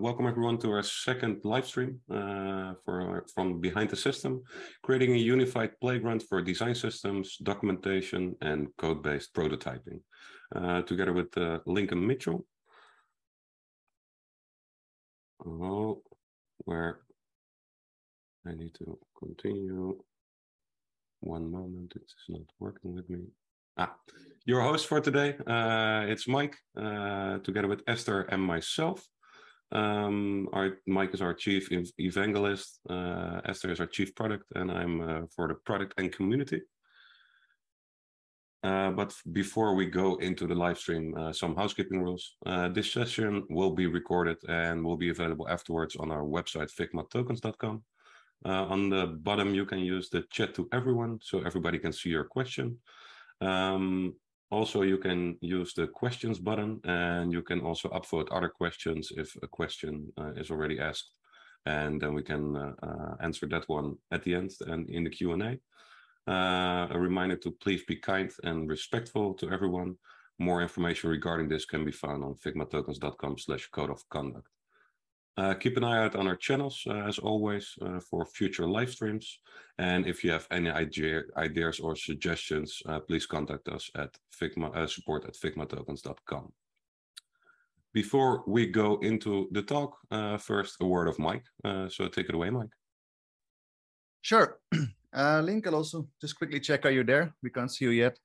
Welcome everyone to our second live stream from Behind the System, creating a unified playground for design systems, documentation, and code-based prototyping, together with Lincoln Mitchell. Oh, where I need to continue. One moment, it's not working with me. Ah, your host for today, it's Mike, together with Esther and myself. Mike is our chief evangelist, Esther is our chief product, and I'm for the product and community. But before we go into the live stream, some housekeeping rules. This session will be recorded and will be available afterwards on our website, figmatokens.com. On the bottom, you can use the chat to everyone, so everybody can see your question. Also, you can use the questions button, and you can also upvote other questions if a question is already asked, and then we can answer that one at the end and in the Q&A. A reminder to please be kind and respectful to everyone. More information regarding this can be found on figmatokens.com/code-of-conduct. Keep an eye out on our channels, as always, for future live streams. And if you have any ideas or suggestions, please contact us at support@figmatokens.com. Before we go into the talk, first a word of Mike. So take it away, Mike. Sure. Lincoln, also just quickly check, are you there? We can't see you yet.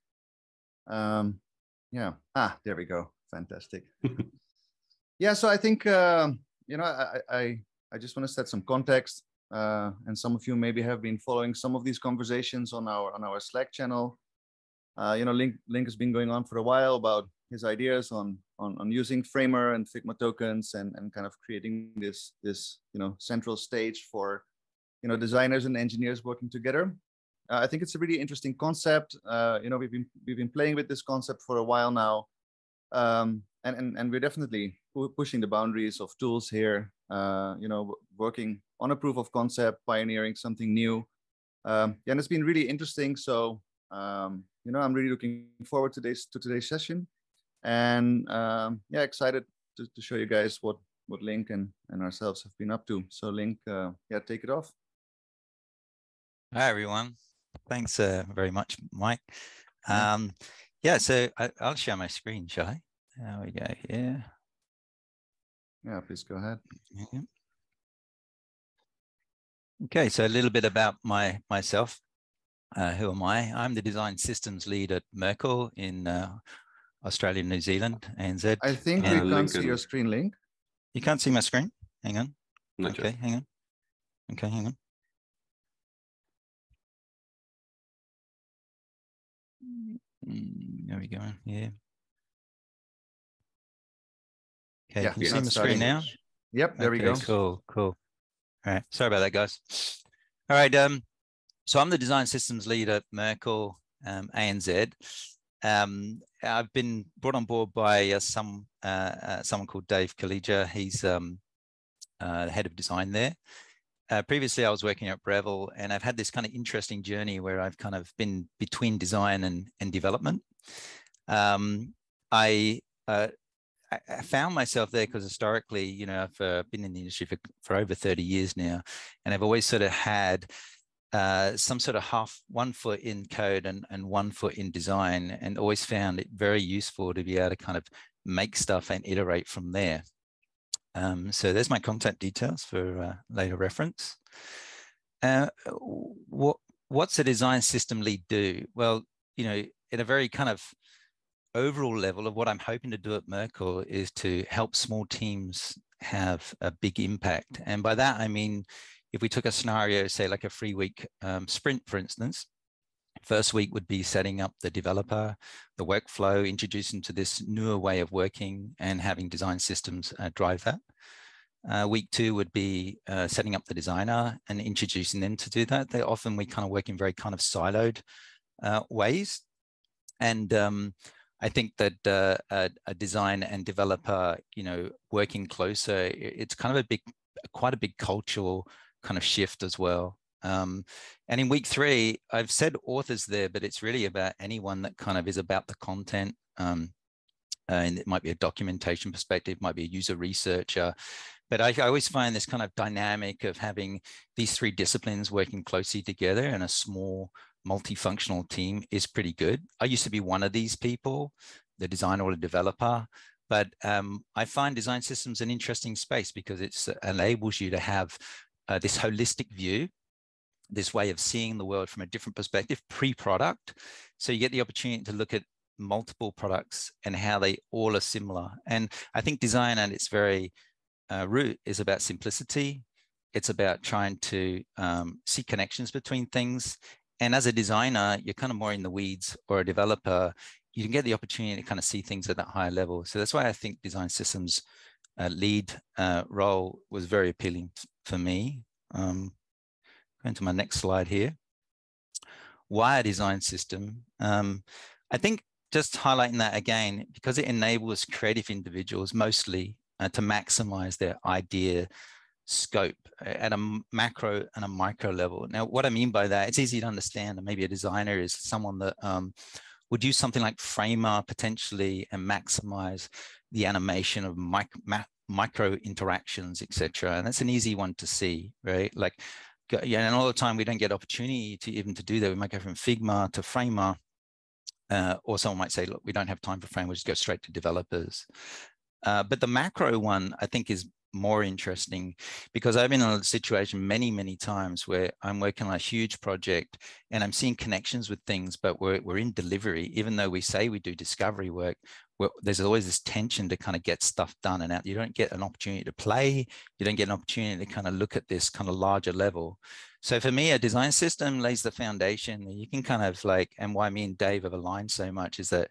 Yeah. Ah, there we go. Fantastic. Yeah, so I think... you know, I just want to set some context, and some of you maybe have been following some of these conversations on our Slack channel. You know, Link has been going on for a while about his ideas on using Framer and Figma tokens and kind of creating this you know, central stage for, you know, designers and engineers working together. I think it's a really interesting concept. You know, we've been playing with this concept for a while now, and we're definitely pushing the boundaries of tools here, you know, working on a proof of concept, pioneering something new. And it's been really interesting. So, you know, I'm really looking forward to today's session. And yeah, excited to show you guys what Link and ourselves have been up to. So Link, yeah, take it off. Hi, everyone. Thanks very much, Mike. Yeah, so I'll share my screen, shall I? There we go here. Yeah, please go ahead. Okay, so a little bit about myself. Who am I? I'm the design systems lead at Merkle in Australia, New Zealand, ANZ. I think we can't see your screen, Link. You can't see my screen? Hang on. Not okay, sure. Hang on. Okay, hang on. There we go. Yeah. Okay, yeah, can you see my screen now? Yep, there we go. Cool. All right, sorry about that, guys. All right, so I'm the design systems lead at Merkle ANZ. I've been brought on board by someone called Dave Collegia. He's the head of design there. Previously, I was working at Breville, and I've had this kind of interesting journey where I've kind of been between design and development. I found myself there because historically, you know, I've been in the industry for over 30 years now, and I've always sort of had some sort of one foot in code and one foot in design, and always found it very useful to be able to kind of make stuff and iterate from there. So there's my contact details for later reference. What's a design system lead do? Well, you know, in a very kind of overall level of what I'm hoping to do at Merkle is to help small teams have a big impact. And by that, I mean, if we took a scenario, say like a 3-week sprint, for instance, first week would be setting up the developer, the workflow, introducing to this newer way of working and having design systems drive that. Week two would be setting up the designer and introducing them to do that. They often, we kind of work in very kind of siloed ways. And I think that a design and developer, you know, working closer, it's kind of quite a big cultural kind of shift as well. And in week three, I've said authors there, but it's really about anyone that kind of is about the content. And it might be a documentation perspective, might be a user researcher, But I always find this kind of dynamic of having these three disciplines working closely together in a small multifunctional team is pretty good. I used to be one of these people, the designer or the developer, but I find design systems an interesting space because it enables you to have this holistic view, this way of seeing the world from a different perspective pre-product. So you get the opportunity to look at multiple products and how they all are similar. And I think design at its very root is about simplicity. It's about trying to see connections between things. And as a designer, you're kind of more in the weeds, or a developer, you can get the opportunity to kind of see things at that higher level. So that's why I think design systems lead role was very appealing for me. Going to my next slide here. Why a design system? I think just highlighting that again, because it enables creative individuals mostly to maximize their idea scope at a macro and a micro level. Now, what I mean by that, it's easy to understand. Maybe a designer is someone that would use something like Framer potentially and maximize the animation of micro interactions, etc. And that's an easy one to see, right? Like, yeah, and all the time we don't get opportunity to even to do that. We might go from Figma to Framer, or someone might say, look, we don't have time for Framer, we'll just go straight to developers. But the macro one, I think, is more interesting because I've been in a situation many, many times where I'm working on a huge project and I'm seeing connections with things, but we're in delivery. Even though we say we do discovery work, there's always this tension to kind of get stuff done and out. You don't get an opportunity to play. You don't get an opportunity to kind of look at this kind of larger level. So for me, a design system lays the foundation. You can kind of like, and why me and Dave have aligned so much is that,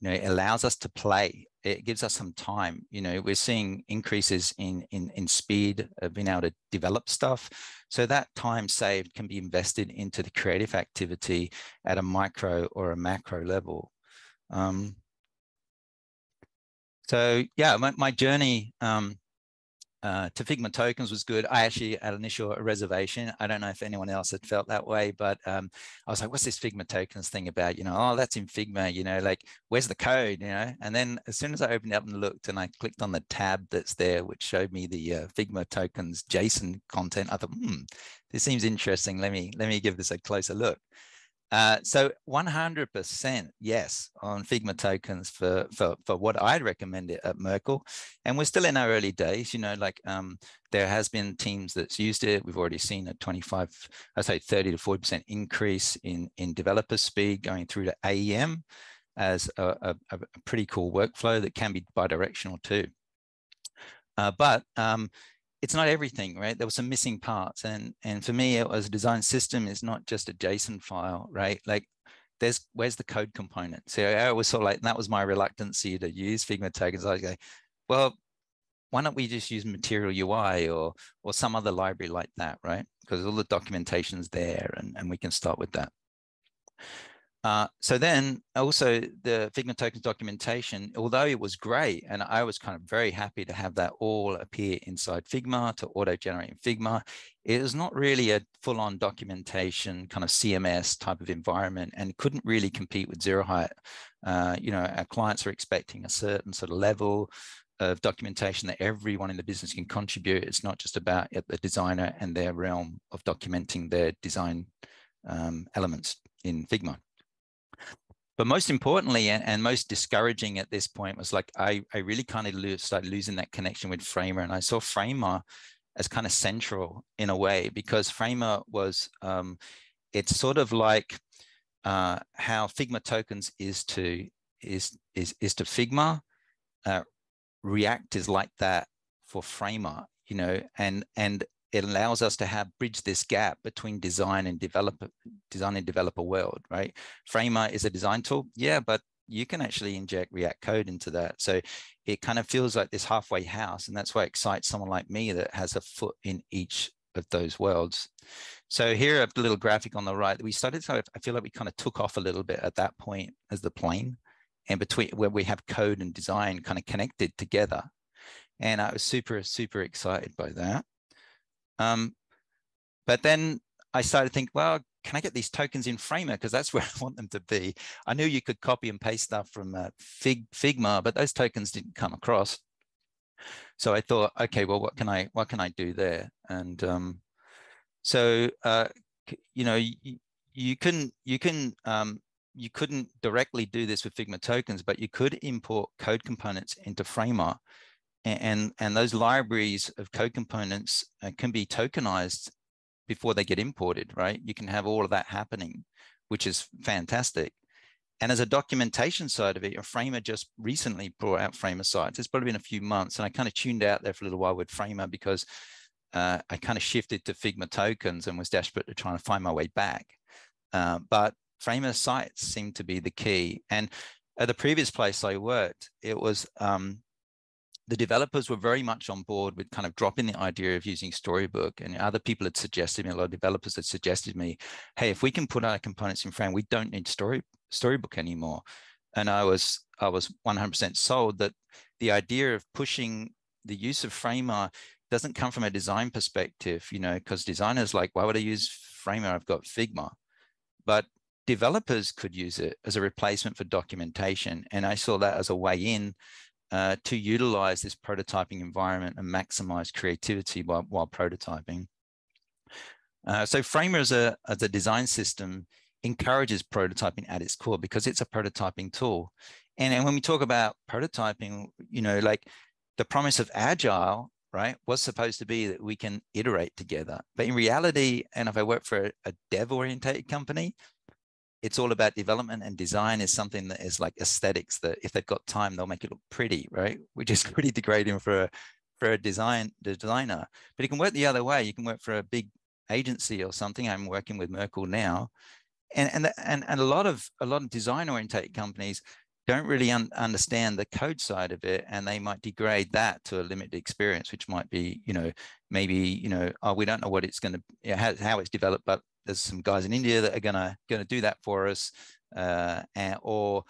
you know, it allows us to play. It gives us some time. You know, we're seeing increases in speed of being able to develop stuff. So that time saved can be invested into the creative activity at a micro or a macro level. So yeah, my journey to Figma Tokens was good. I actually had an initial reservation. I don't know if anyone else had felt that way, but I was like, what's this Figma Tokens thing about? You know, oh, that's in Figma, you know, like, where's the code, you know? And then as soon as I opened it up and looked and I clicked on the tab that's there, which showed me the Figma Tokens JSON content, I thought, this seems interesting. Let me give this a closer look. So 100% yes on Figma Tokens for what I'd recommend it at Merkle. And we're still in our early days, you know, like there has been teams that's used it. We've already seen a 30 to 40% increase in developer speed going through to AEM as a pretty cool workflow that can be bi-directional too. It's not everything, right? There were some missing parts. And for me, it was a design system. It's not just a JSON file, right? Like where's the code component? So I was sort of like, that was my reluctancy to use Figma Tokens. I was like, well, why don't we just use Material UI or some other library like that, right? Because all the documentation's there and we can start with that. So then also the Figma Tokens documentation, although it was great, and I was kind of very happy to have that all appear inside Figma to auto-generate in Figma, it was not really a full-on documentation kind of CMS type of environment and couldn't really compete with Zero Height. You know, our clients are expecting a certain sort of level of documentation that everyone in the business can contribute. It's not just about the designer and their realm of documenting their design elements in Figma. But most importantly, and most discouraging at this point was like, I really kind of started losing that connection with Framer. And I saw Framer as kind of central in a way, because Framer was, it's sort of like how Figma Tokens is to Figma. React is like that for Framer, you know, and it allows us to bridge this gap between design and developer world, right? Framer is a design tool, yeah, but you can actually inject React code into that. So it kind of feels like this halfway house, and that's why it excites someone like me that has a foot in each of those worlds. So here, a little graphic on the right, I feel like we kind of took off a little bit at that point as the plane, and between where we have code and design kind of connected together. And I was super, super excited by that. But then I started to think, well, can I get these tokens in Framer? Because that's where I want them to be. I knew you could copy and paste stuff from Figma, but those tokens didn't come across. So I thought, okay, well, what can I do there? And you know, you couldn't directly do this with Figma tokens, but you could import code components into Framer, and those libraries of code components can be tokenized before they get imported, right? You can have all of that happening, which is fantastic. And as a documentation side of it, Framer just recently brought out Framer sites. It's probably been a few months, and I kind of tuned out there for a little while with Framer because I kind of shifted to Figma tokens and was desperate to try and find my way back. But Framer sites seemed to be the key. And at the previous place I worked, it was the developers were very much on board with kind of dropping the idea of using Storybook, and other people had suggested me, a lot of developers had suggested me, hey, if we can put our components in Framer, we don't need Storybook anymore. And I was 100% sold that the idea of pushing the use of Framer doesn't come from a design perspective, you know, because designers like, why would I use Framer? I've got Figma. But developers could use it as a replacement for documentation. And I saw that as a way in to utilize this prototyping environment and maximize creativity while prototyping. So Framer as a design system encourages prototyping at its core because it's a prototyping tool. And when we talk about prototyping, you know, like the promise of agile, right, was supposed to be that we can iterate together. But in reality, and if I work for a dev-oriented company, it's all about development, and design is something that is like aesthetics, that if they've got time, they'll make it look pretty, right? Which is pretty degrading for a designer. But it can work the other way. You can work for a big agency or something. I'm working with Merkle now. And a lot of design-oriented companies don't really understand the code side of it, and they might degrade that to a limited experience, which might be, you know, maybe, you know, oh, we don't know what it's going to, how it's developed, but there's some guys in India that are going to do that for us, or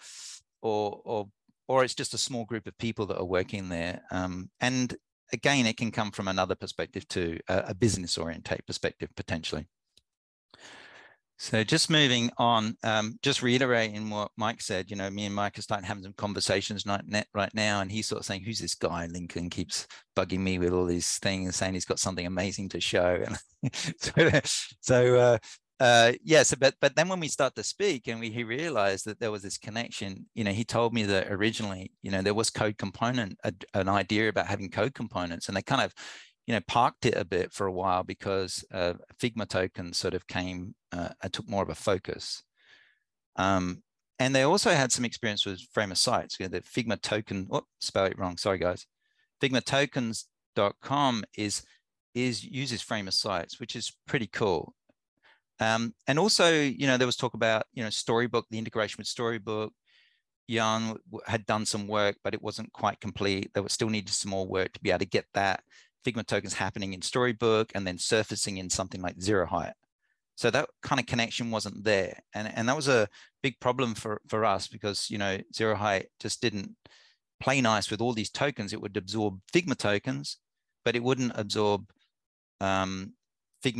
it's just a small group of people that are working there. And again, it can come from another perspective too, a business-oriented perspective potentially. So just moving on, just reiterating what Mike said, you know, me and Mike are starting having some conversations right now, and he's sort of saying, who's this guy? Lincoln keeps bugging me with all these things, saying he's got something amazing to show. And but then when we start to speak and he realized that there was this connection, you know, he told me that originally, you know, there was code component, an idea about having code components, and they kind of, you know, parked it a bit for a while because Figma tokens sort of came, took more of a focus. And they also had some experience with Framer sites. You know, the Figma token, oh, spell it wrong, sorry guys. Figmatokens.com uses Framer sites, which is pretty cool. And also, you know, there was talk about, you know, Storybook, the integration with Storybook. Jan had done some work, but it wasn't quite complete. There was still needed some more work to be able to get that Figma tokens happening in Storybook and then surfacing in something like Zero Height. So that kind of connection wasn't there. And that was a big problem for us because, you know, Zero Height just didn't play nice with all these tokens. It would absorb Figma tokens, but it wouldn't absorb Figma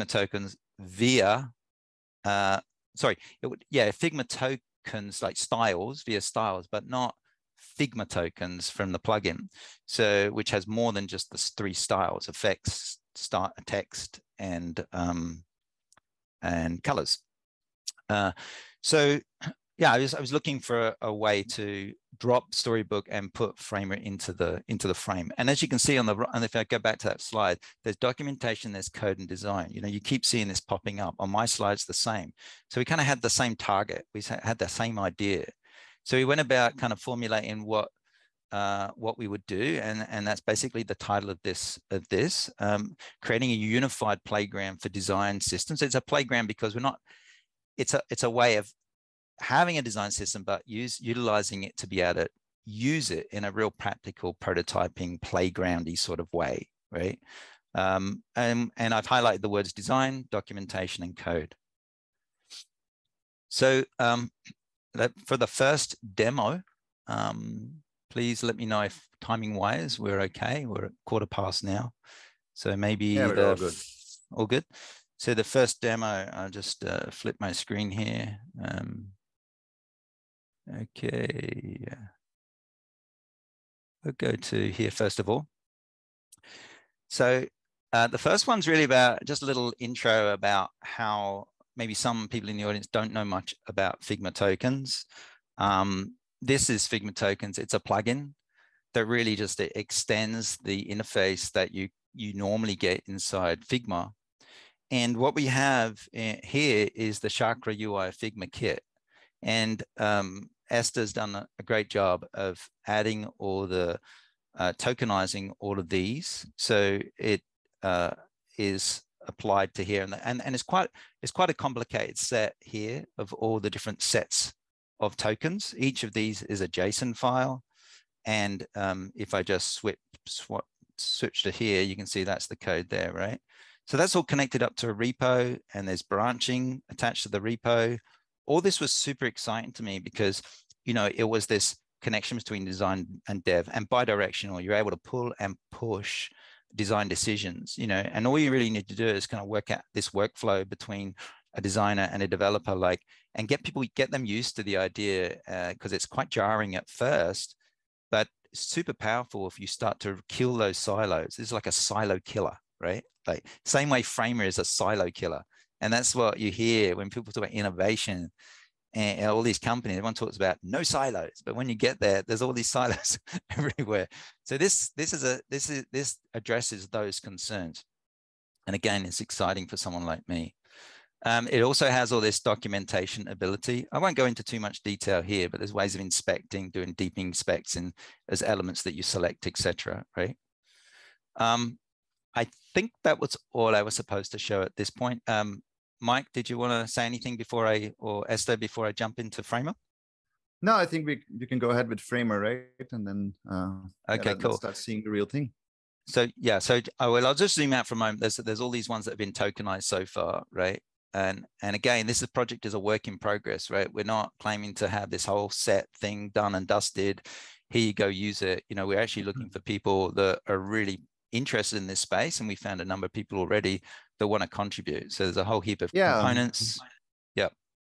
tokens via, Figma tokens like styles, via styles, but not Figma tokens from the plugin, so which has more than just the three styles: effects, start text, and colors. So yeah, I was looking for a way to drop Storybook and put Framer into the frame. And as you can see on the, and if I go back to that slide, there's documentation, there's code and design. You know, you keep seeing this popping up on my slides the same. So we kind of had the same target. We had the same idea. So we went about kind of formulating what we would do, and that's basically the title of this, creating a unified playground for design systems. It's a playground because we're not, it's a way of having a design system, but utilizing it to be able to use it in a real practical prototyping playgroundy sort of way, right? And I've highlighted the words design, documentation, and code. So for the first demo, please let me know if timing-wise we're okay. We're at quarter past now, so maybe we're all good. All good. So the first demo, I'll just flip my screen here. Okay, we'll go to here first of all. So the first one's really about just a little intro about how maybe some people in the audience don't know much about Figma tokens. This is Figma tokens. It's a plugin that really just extends the interface that you normally get inside Figma. And what we have here is the Chakra UI Figma kit. And Esther's done a great job of adding all the, tokenizing all of these. So it is applied to here. And it's quite a complicated set here of all the different sets of tokens. Each of these is a JSON file. And if I just switch to here, you can see that's the code there, right? So that's all connected up to a repo, and there's branching attached to the repo. All this was super exciting to me because, you know, it was this connection between design and dev, and bi-directional. You're able to pull and push design decisions, you know, and all you really need to do is kind of work out this workflow between a designer and a developer, like, and get them used to the idea, because it's quite jarring at first, but super powerful if you start to kill those silos. This is like a silo killer, right? Like same way Framer is a silo killer. And that's what you hear when people talk about innovation and all these companies, everyone talks about no silos, but when you get there, there's all these silos everywhere. So this addresses those concerns. And again, it's exciting for someone like me. It also has all this documentation ability. I won't go into too much detail here, but there's ways of inspecting, doing deep inspects, and there's elements that you select, etc. Right? I think that was all I was supposed to show at this point. Mike, did you want to say anything before or Esther, before I jump into Framer? No, I think we can go ahead with Framer, right? And then cool. Start seeing the real ththing. So yeah, so I'll just zoom out for a moment. There's all these ones that have been tokenized so far, right? And again, this project is a work in progress, right? We're not claiming to have this whole set thing done and dusted. Here you go, use it. You know, we're actually looking for people that are really interested in this space, and we found a number of people already that want to contribute. So there's a whole heap of components. Yeah.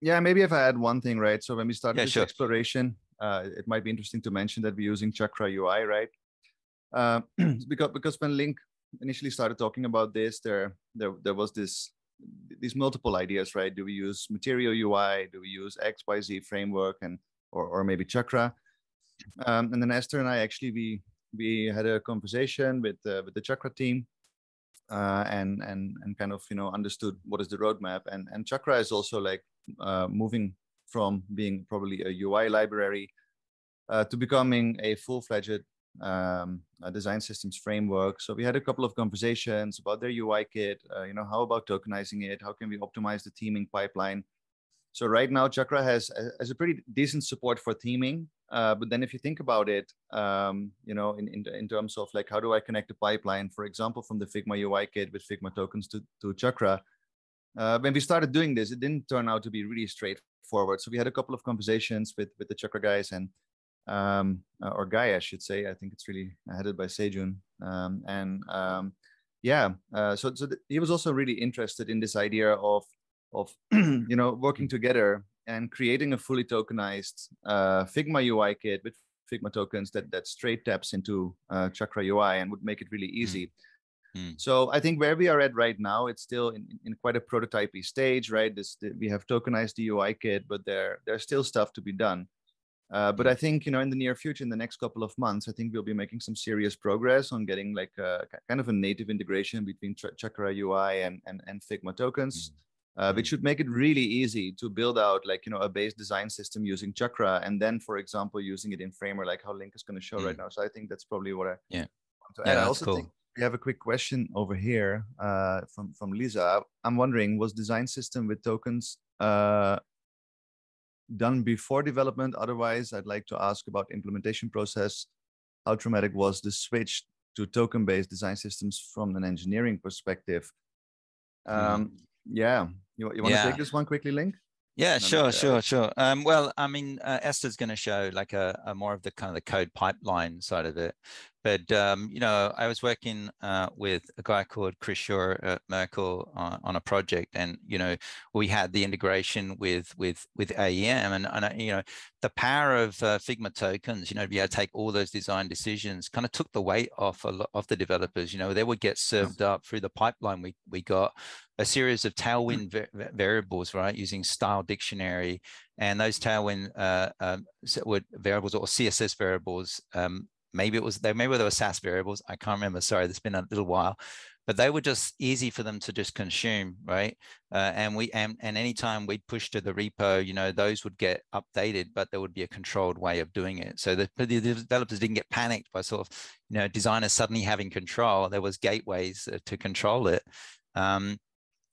Yeah, maybe if I add one thing, right? So when we started this exploration, it might be interesting to mention that we're using Chakra UI, right? Because when Link initially started talking about this, there was these multiple ideas, right? Do we use Material UI? Do we use XYZ framework or maybe Chakra? And then Esther and I actually we had a conversation with the Chakra team, and kind of, you know, understood what is the roadmap, and Chakra is also like moving from being probably a UI library to becoming a full-fledged design systems framework. So we had a couple of conversations about their UI kit, you know, how about tokenizing it? How can we optimize the theming pipeline? So right now Chakra has a pretty decent support for theming. But then if you think about it, you know, in terms of like, how do I connect the pipeline, for example, from the Figma UI kit with Figma tokens to Chakra? When we started doing this, it didn't turn out to be really straightforward. So we had a couple of conversations with the Chakra guys or guy, I should say. I think it's really headed by Sejun. So he was also really interested in this idea of you know, working together and creating a fully tokenized Figma UI kit with Figma tokens that straight taps into Chakra UI and would make it really easy. Mm. So I think where we are at right now, it's still in quite a prototypey stage, right? We have tokenized the UI kit, but there's still stuff to be done. But I think, you know, in the near future, in the next couple of months, I think we'll be making some serious progress on getting like kind of a native integration between Chakra UI and Figma tokens. Mm-hmm. Which should make it really easy to build out, like, you know, a base design system using Chakra, and then, for example, using it in Framer, like how Link is going to show right now. So I think that's probably what I want to add. I also think we have a quick question over here from Lisa. I'm wondering, was design system with tokens done before development? Otherwise, I'd like to ask about implementation process. How traumatic was the switch to token-based design systems from an engineering perspective? Yeah. You want to take this one quickly, Link? Yeah, sure. Well, I mean, Esther's going to show like a more of the kind of the code pipeline side of it. But, you know, I was working with a guy called Chris Shaw at Merkle on a project, and, you know, we had the integration with AEM, and you know, the power of Figma tokens, you know, to be able to take all those design decisions kind of took the weight off of the developers. You know, they would get served up through the pipeline. We got a series of Tailwind variables, right, using Style Dictionary, and those Tailwind variables, or CSS variables, maybe they were SAS variables, I can't remember, sorry, it's been a little while, but they were just easy for them to just consume, right? And anytime we'd push to the repo, you know, those would get updated, but there would be a controlled way of doing it. So the developers didn't get panicked by sort of, you know, designers suddenly having control. There was gateways to control it.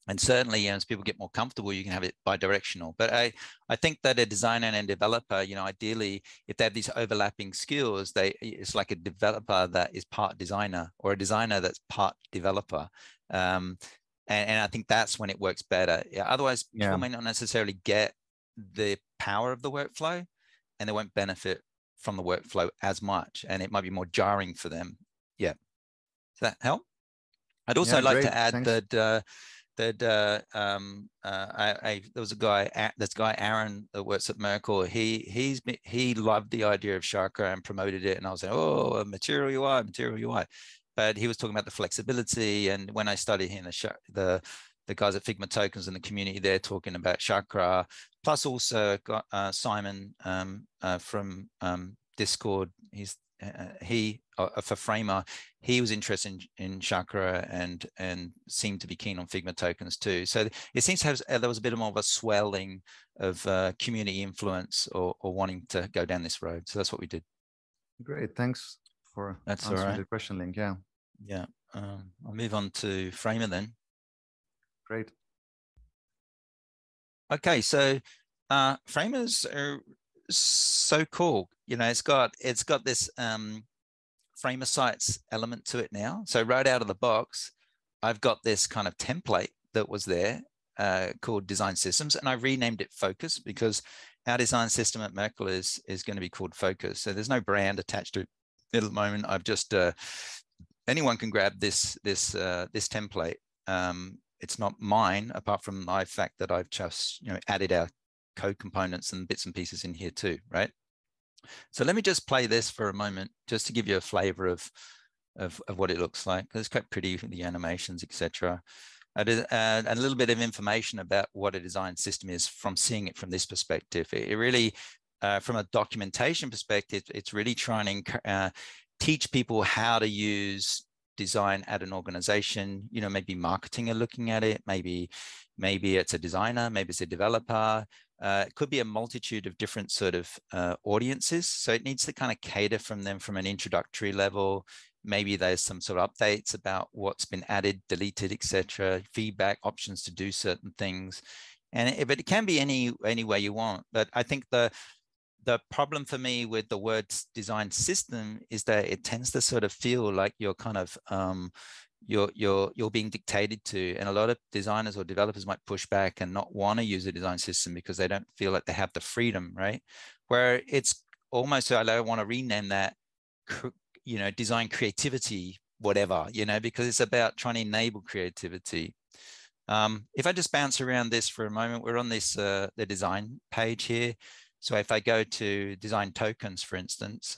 And certainly, you know, as people get more comfortable, you can have it bi-directional. But I think that a designer and a developer, you know, ideally, if they have these overlapping skills, it's like a developer that is part designer, or a designer that's part developer. And I think that's when it works better. Yeah, otherwise, people may not necessarily get the power of the workflow, and they won't benefit from the workflow as much, and it might be more jarring for them. Yeah. Does that help? I'd also like to add that... there was a guy, Aaron, that works at Merkle. He loved the idea of Chakra and promoted it, and I was like, oh, Material UI. But he was talking about the flexibility, and when I started hearing the guys at Figma Tokens in the community, they're talking about Chakra. Plus, also got Simon from Discord. For Framer, he was interested in Chakra and seemed to be keen on Figma tokens too. So it seems to have, there was a bit more of a swelling of community influence or wanting to go down this road. So that's what we did. Great, thanks for answering the question, Link. Yeah. Yeah, I'll move on to Framer then. Great. Okay, so Framers are so cool. You know, it's got this Framer sites element to it now. So right out of the box, I've got this kind of template that was there called Design Systems, and I renamed it Focus because our design system at Merkle is going to be called Focus. So there's no brand attached to it at the moment. I've just anyone can grab this template. It's not mine, apart from the fact that I've just, you know, added our code components and bits and pieces in here too, right? So let me just play this for a moment, just to give you a flavor of what it looks like. It's quite pretty, the animations, etc. A little bit of information about what a design system is from seeing it from this perspective. It really, from a documentation perspective, it's really trying to teach people how to use design at an organization. You know, maybe marketing are looking at it, maybe it's a designer, maybe it's a developer. It could be a multitude of different sort of audiences. So it needs to kind of cater from them from an introductory level. Maybe there's some sort of updates about what's been added, deleted, etc. Feedback, options to do certain things. But it can be any way you want. But I think the problem for me with the word design system is that it tends to sort of feel like you're kind of you're being dictated to, and a lot of designers or developers might push back and not want to use a design system because they don't feel like they have the freedom, right? Where it's almost, I don't want to rename that, you know, design creativity, whatever, you know, because it's about trying to enable creativity. If I just bounce around this for a moment, we're on this the design page here. So if I go to design tokens, for instance,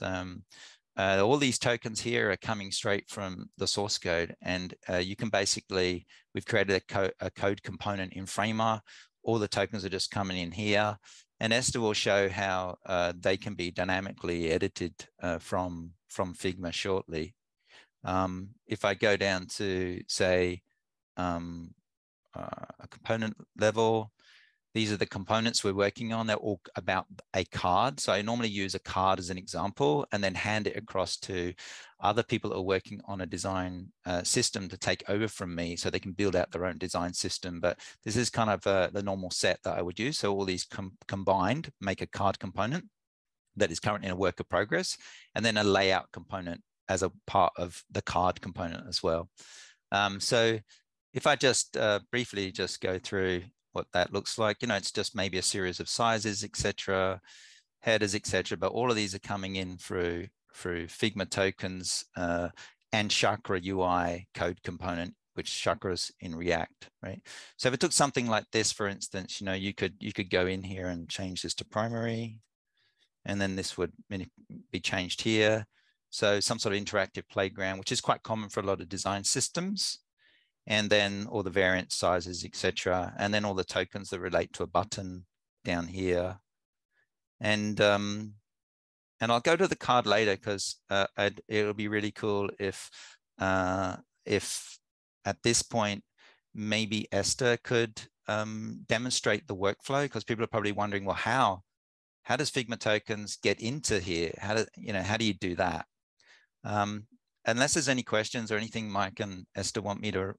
all these tokens here are coming straight from the source code, and you can basically, we've created a code component in Framer. All the tokens are just coming in here, and Esther will show how they can be dynamically edited from Figma shortly. If I go down to, say, a component level, these are the components we're working on. They're all about a card. So I normally use a card as an example and then hand it across to other people that are working on a design system to take over from me so they can build out their own design system. But this is kind of the normal set that I would use. So all these combined make a card component that is currently in a work of progress, and then a layout component as a part of the card component as well. So if I just briefly just go through what that looks like, you know, it's just maybe a series of sizes, etc., headers, etc., but all of these are coming in through through Figma tokens and Chakra UI code component, which Chakra's in React, right? So if it took something like this, for instance, you know, you could go in here and change this to primary, and then this would be changed here. So some sort of interactive playground, which is quite common for a lot of design systems, and then all the variant sizes, etc., and then all the tokens that relate to a button down here. And I'll go to the card later because it'll be really cool if at this point maybe Esther could demonstrate the workflow, because people are probably wondering, well, how does Figma tokens get into here? How do you do that? Unless there's any questions or anything Mike and Esther want me to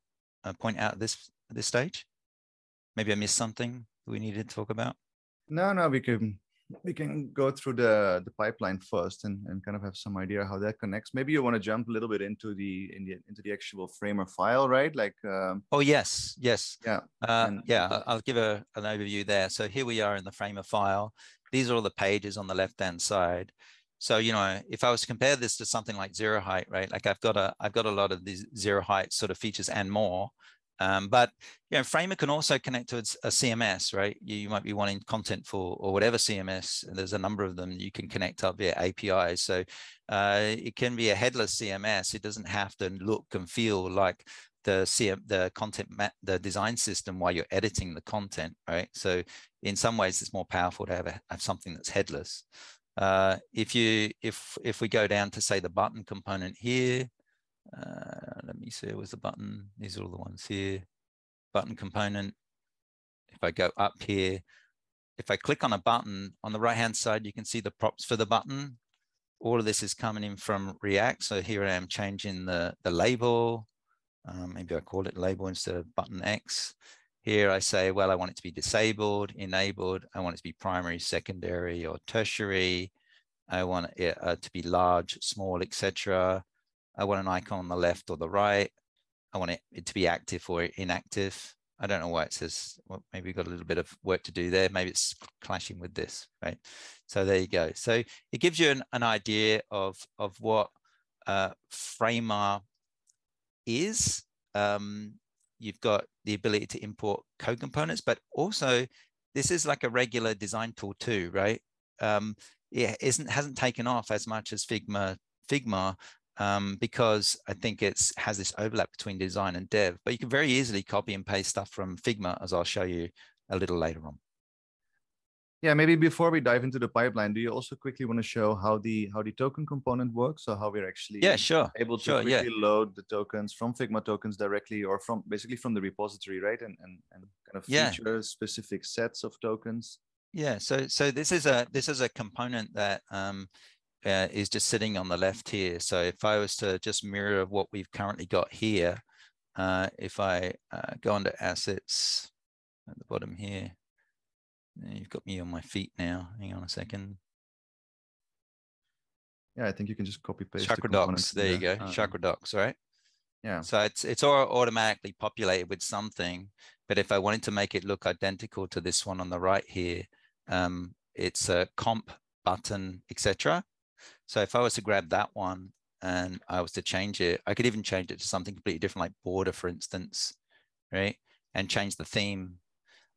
point out at this stage. Maybe I missed something we needed to talk about. No, we can go through the pipeline first and kind of have some idea how that connects. Maybe you want to jump a little bit into the actual Framer file, right? Like oh yes, yeah, I'll give an overview there. So here we are in the Framer file. These are all the pages on the left-hand side. So you know, if I was to compare this to something like Zero Height, right? Like I've got a lot of these Zero Height sort of features and more. But you know, Framer can also connect to a CMS, right? You might be wanting content for or whatever CMS. There's a number of them you can connect up via APIs. So it can be a headless CMS. It doesn't have to look and feel like the design system while you're editing the content, right? So in some ways, it's more powerful to have something that's headless. If we go down to say the button component here. Let me see, where's the button? These are all the ones here. Button component. If I go up here, if I click on a button, on the right-hand side, you can see the props for the button. All of this is coming in from React. So here I am changing the label. Maybe I call it label instead of button X. Here I say, well, I want it to be disabled, enabled. I want it to be primary, secondary, or tertiary. I want it to be large, small, etc. I want an icon on the left or the right. I want it to be active or inactive. I don't know why it says, well, maybe we've got a little bit of work to do there. Maybe it's clashing with this, right? So there you go. So it gives you an idea of what Framer is. You've got the ability to import code components, but also this is like a regular design tool too, right? It hasn't taken off as much as Figma. Because I think has this overlap between design and dev, but you can very easily copy and paste stuff from Figma, as I'll show you a little later on. Yeah, maybe before we dive into the pipeline, do you also quickly want to show how the token component works, or how we're actually able to quickly load the tokens from Figma tokens directly, or basically from the repository, right? And kind of feature specific sets of tokens. Yeah. So this is a component that. Is just sitting on the left here. So if I was to just mirror what we've currently got here, if I go under assets at the bottom here, you've got me on my feet now. Hang on a second. Yeah, I think you can just copy paste. Chakra docs. There you go. Chakra docs, right? Yeah. So it's all automatically populated with something. But if I wanted to make it look identical to this one on the right here, it's a comp button, etc. So if I was to grab that one and I was to change it, I could even change it to something completely different, like border, for instance, right? And change the theme,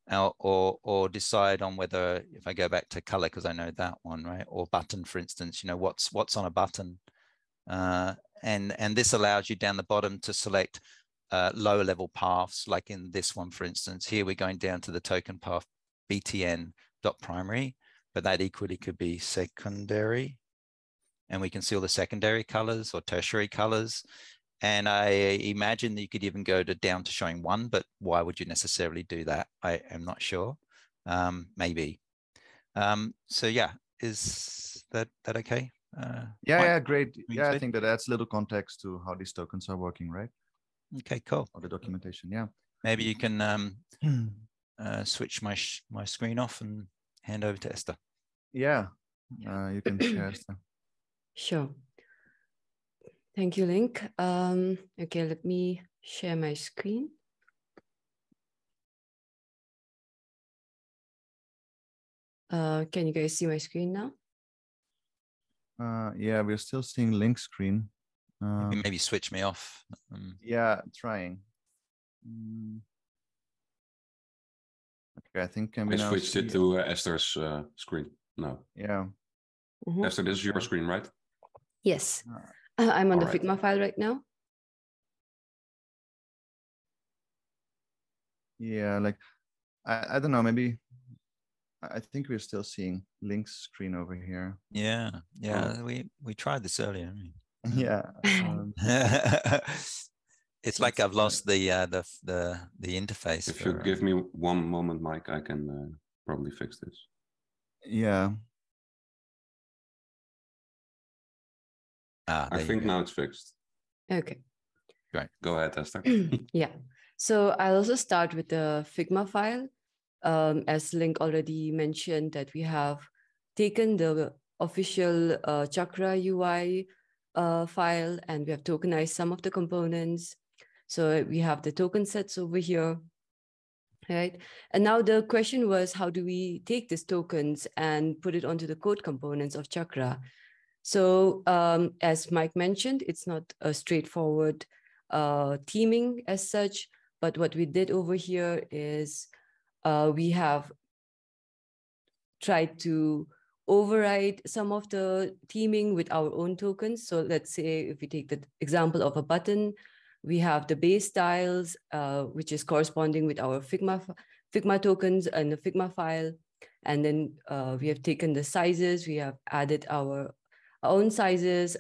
or decide on whether, if I go back to color, because I know that one, right? Or button, for instance, you know, what's on a button. And this allows you down the bottom to select lower level paths, like in this one, for instance. Here we're going down to the token path btn.primary, but that equally could be secondary. And we can see all the secondary colors or tertiary colors. And I imagine that you could even go down to showing one, but why would you necessarily do that? I am not sure. Maybe. So yeah, is that okay? Yeah, great. Yeah, I think that adds a little context to how these tokens are working, right? Okay, cool. Or the documentation, yeah. Maybe you can switch my screen off and hand over to Esther. Yeah, you can share, Esther. Sure. Thank you, Link. Okay, let me share my screen. Can you guys see my screen now? Yeah, we're still seeing link screen. Maybe switch me off. Yeah, trying. Okay, I think we switched it to Esther's screen now. Yeah. Mm-hmm. Esther, this is your screen, right? Yes. I'm on the Figma file right now. Yeah, like, I don't know, maybe I think we're still seeing Link's screen over here. Yeah, yeah, we tried this earlier. Didn't we? Yeah. It's like I've lost the interface. If you give me one moment, Mike, I can probably fix this. Yeah. I think now it's fixed. Okay. Right. Go ahead, Esther. Yeah. So I'll also start with the Figma file. As Link already mentioned, that we have taken the official Chakra UI file and we have tokenized some of the components. So we have the token sets over here, right? And now the question was, how do we take these tokens and put it onto the code components of Chakra? So as Mike mentioned, it's not a straightforward theming as such. But what we did over here is we have tried to override some of the theming with our own tokens. So let's say if we take the example of a button, we have the base styles, which is corresponding with our Figma tokens and the Figma file. And then we have taken the sizes. We have added our own sizes,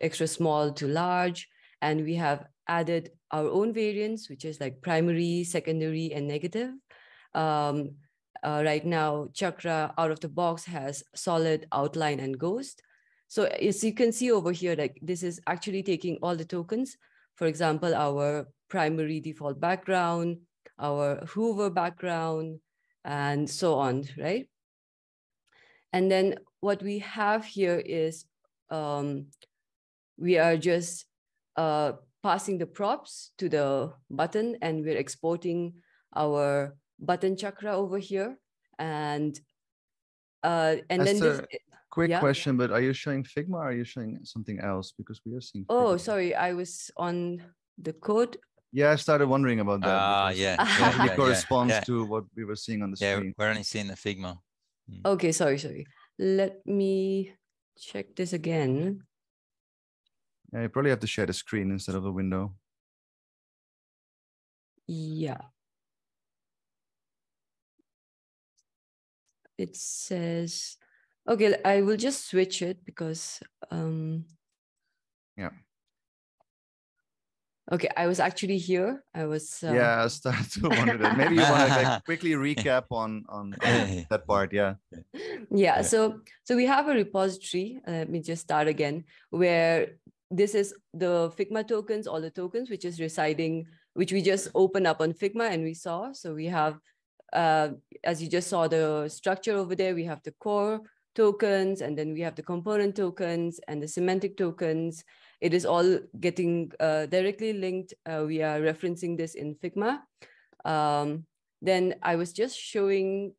extra small to large. And we have added our own variants, which is like primary, secondary, and negative. Right now, Chakra out of the box has solid, outline, and ghost. So as you can see over here, like this is actually taking all the tokens. For example, our primary default background, our hover background, and so on, right? And then what we have here is we are just passing the props to the button, and we're exporting our button Chakra over here. And Esther, then this quick question, but are you showing Figma or are you showing something else? Because we are seeing Figma. Oh, sorry, I was on the code. Yeah, I started wondering about that. It corresponds to what we were seeing on the screen. Yeah, we're only seeing the Figma. Okay, sorry. Let me check this again. Yeah, you probably have to share the screen instead of a window. Yeah. It says, okay, I will just switch it because. Yeah. Okay, I was actually here. I was. Yeah, I started to wonder that. Maybe you want to like quickly recap on that part. Yeah. Yeah. So we have a repository. Let me just start again. Where this is the Figma tokens, all the tokens which is residing, which we just open up on Figma and we saw. So we have, as you just saw the structure over there, we have the core tokens, and then we have the component tokens and the semantic tokens. It is all getting directly linked. We are referencing this in Figma. Then I was just going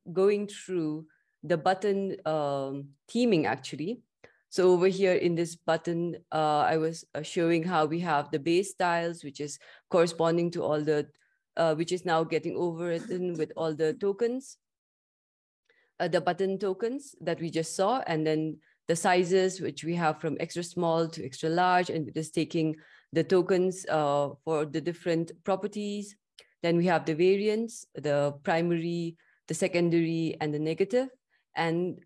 through the button theming actually. So over here in this button, I was showing how we have the base styles, which is corresponding to all the, which is now getting overwritten with all the tokens, the button tokens that we just saw, and then the sizes, which we have from extra small to extra large, and it is taking the tokens for the different properties. Then we have the variants, the primary, the secondary, and the negative. And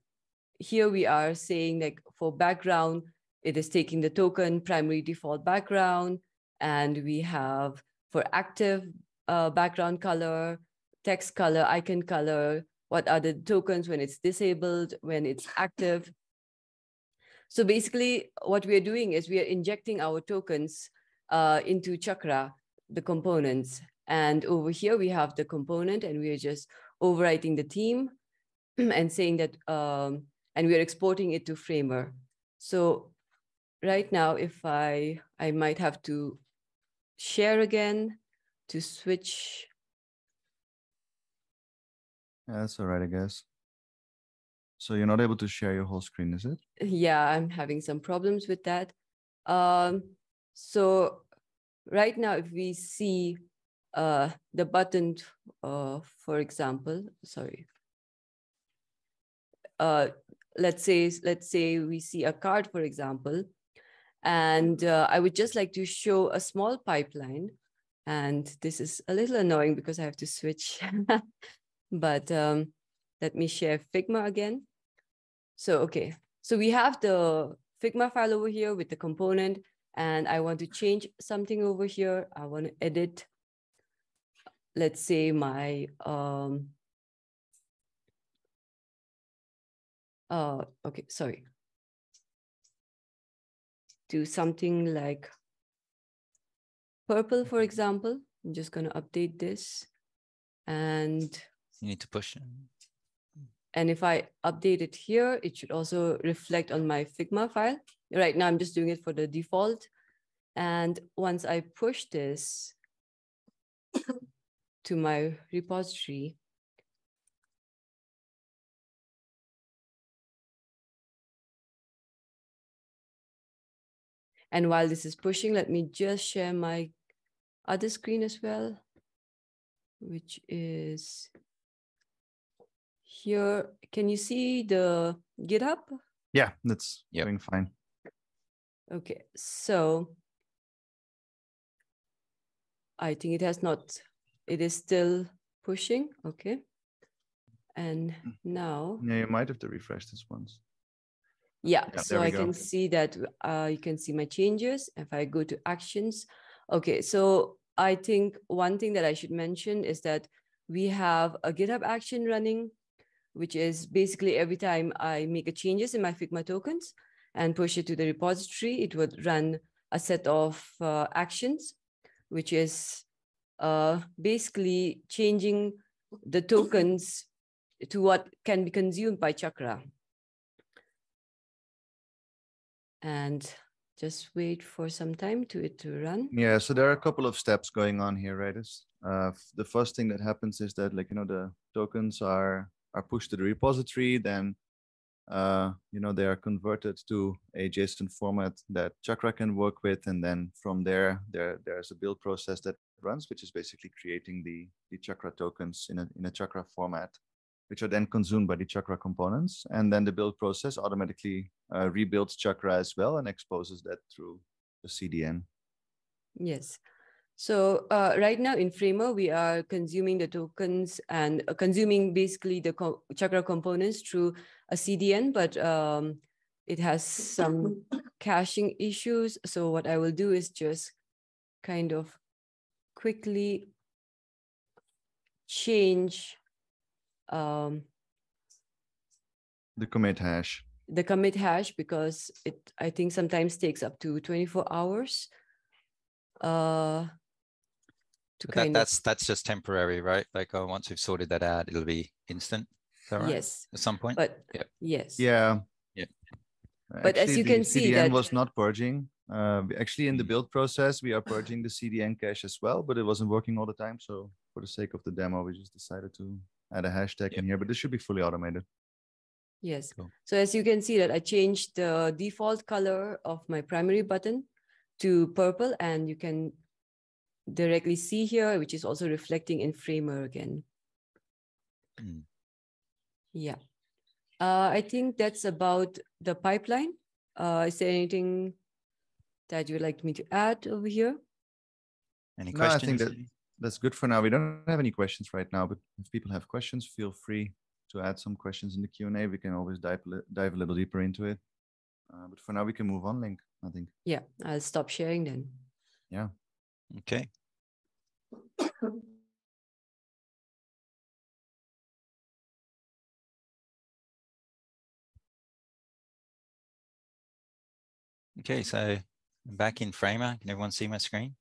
here we are saying like for background, it is taking the token primary default background, and we have for active background color, text color, icon color, what are the tokens when it's disabled, when it's active. So basically what we are doing is we are injecting our tokens into Chakra, the components. And over here we have the component and we are just overwriting the theme and saying that, and we're exporting it to Framer. So right now, if I might have to share again to switch. Yeah, that's all right, I guess. So you're not able to share your whole screen, is it? Yeah, I'm having some problems with that. So right now, if we see the button, for example, sorry. Let's say we see a card, for example, and I would just like to show a small pipeline. And this is a little annoying because I have to switch, but let me share Figma again. So, okay, so we have the Figma file over here with the component, and I want to change something over here. I want to edit, let's say my, okay, sorry. Do something like purple, for example. I'm just going to update this, and you need to push. And if I update it here, it should also reflect on my Figma file. Right now, I'm just doing it for the default. And once I push this to my repository, and while this is pushing, let me just share my other screen as well, which is here. Can you see the GitHub? Yeah, that's doing fine. Okay, so I think it has not, it is still pushing. Okay. And now. Yeah, you might have to refresh this once. Yeah, so I can see that you can see my changes. If I go to actions, okay, so I think one thing that I should mention is that we have a GitHub action running, which is basically every time I make a changes in my Figma tokens and push it to the repository, it would run a set of actions, which is basically changing the tokens to what can be consumed by Chakra. And just wait for some time to it to run. Yeah, so there are a couple of steps going on here, right? The first thing that happens is that, like, you know, the tokens are pushed to the repository, then, you know, they are converted to a JSON format that Chakra can work with. And then from there, there's a build process that runs, which is basically creating the Chakra tokens in a Chakra format, which are then consumed by the Chakra components. And then the build process automatically rebuilds Chakra as well and exposes that through the CDN. Yes. So right now in Framer, we are consuming the tokens and consuming basically the Chakra components through a CDN, but it has some caching issues. So what I will do is just kind of quickly change the commit hash. The commit hash, because it, I think, sometimes takes up to 24 hours. That's just temporary, right? Like, oh, once we've sorted that out, it'll be instant. Is that right? Yes. At some point. But yeah. Yes. Yeah. Yeah. But actually, as you can see, the CDN was not purging. Actually, in the build process, we are purging the CDN cache as well, but it wasn't working all the time. So for the sake of the demo, we just decided to add a hashtag in here, but this should be fully automated. Yes. Cool. So as you can see that I changed the default color of my primary button to purple, and you can directly see here, which is also reflecting in Framer again. Mm. Yeah. I think that's about the pipeline. Is there anything that you'd like me to add over here? Any questions? No, I think that's good for now. We don't have any questions right now, but if people have questions, feel free to add some questions in the Q&A. We can always dive a little deeper into it. But for now, we can move on, Link, I think. Yeah, I'll stop sharing then. Yeah. Okay. Okay, so I'm back in Framer. Can everyone see my screen?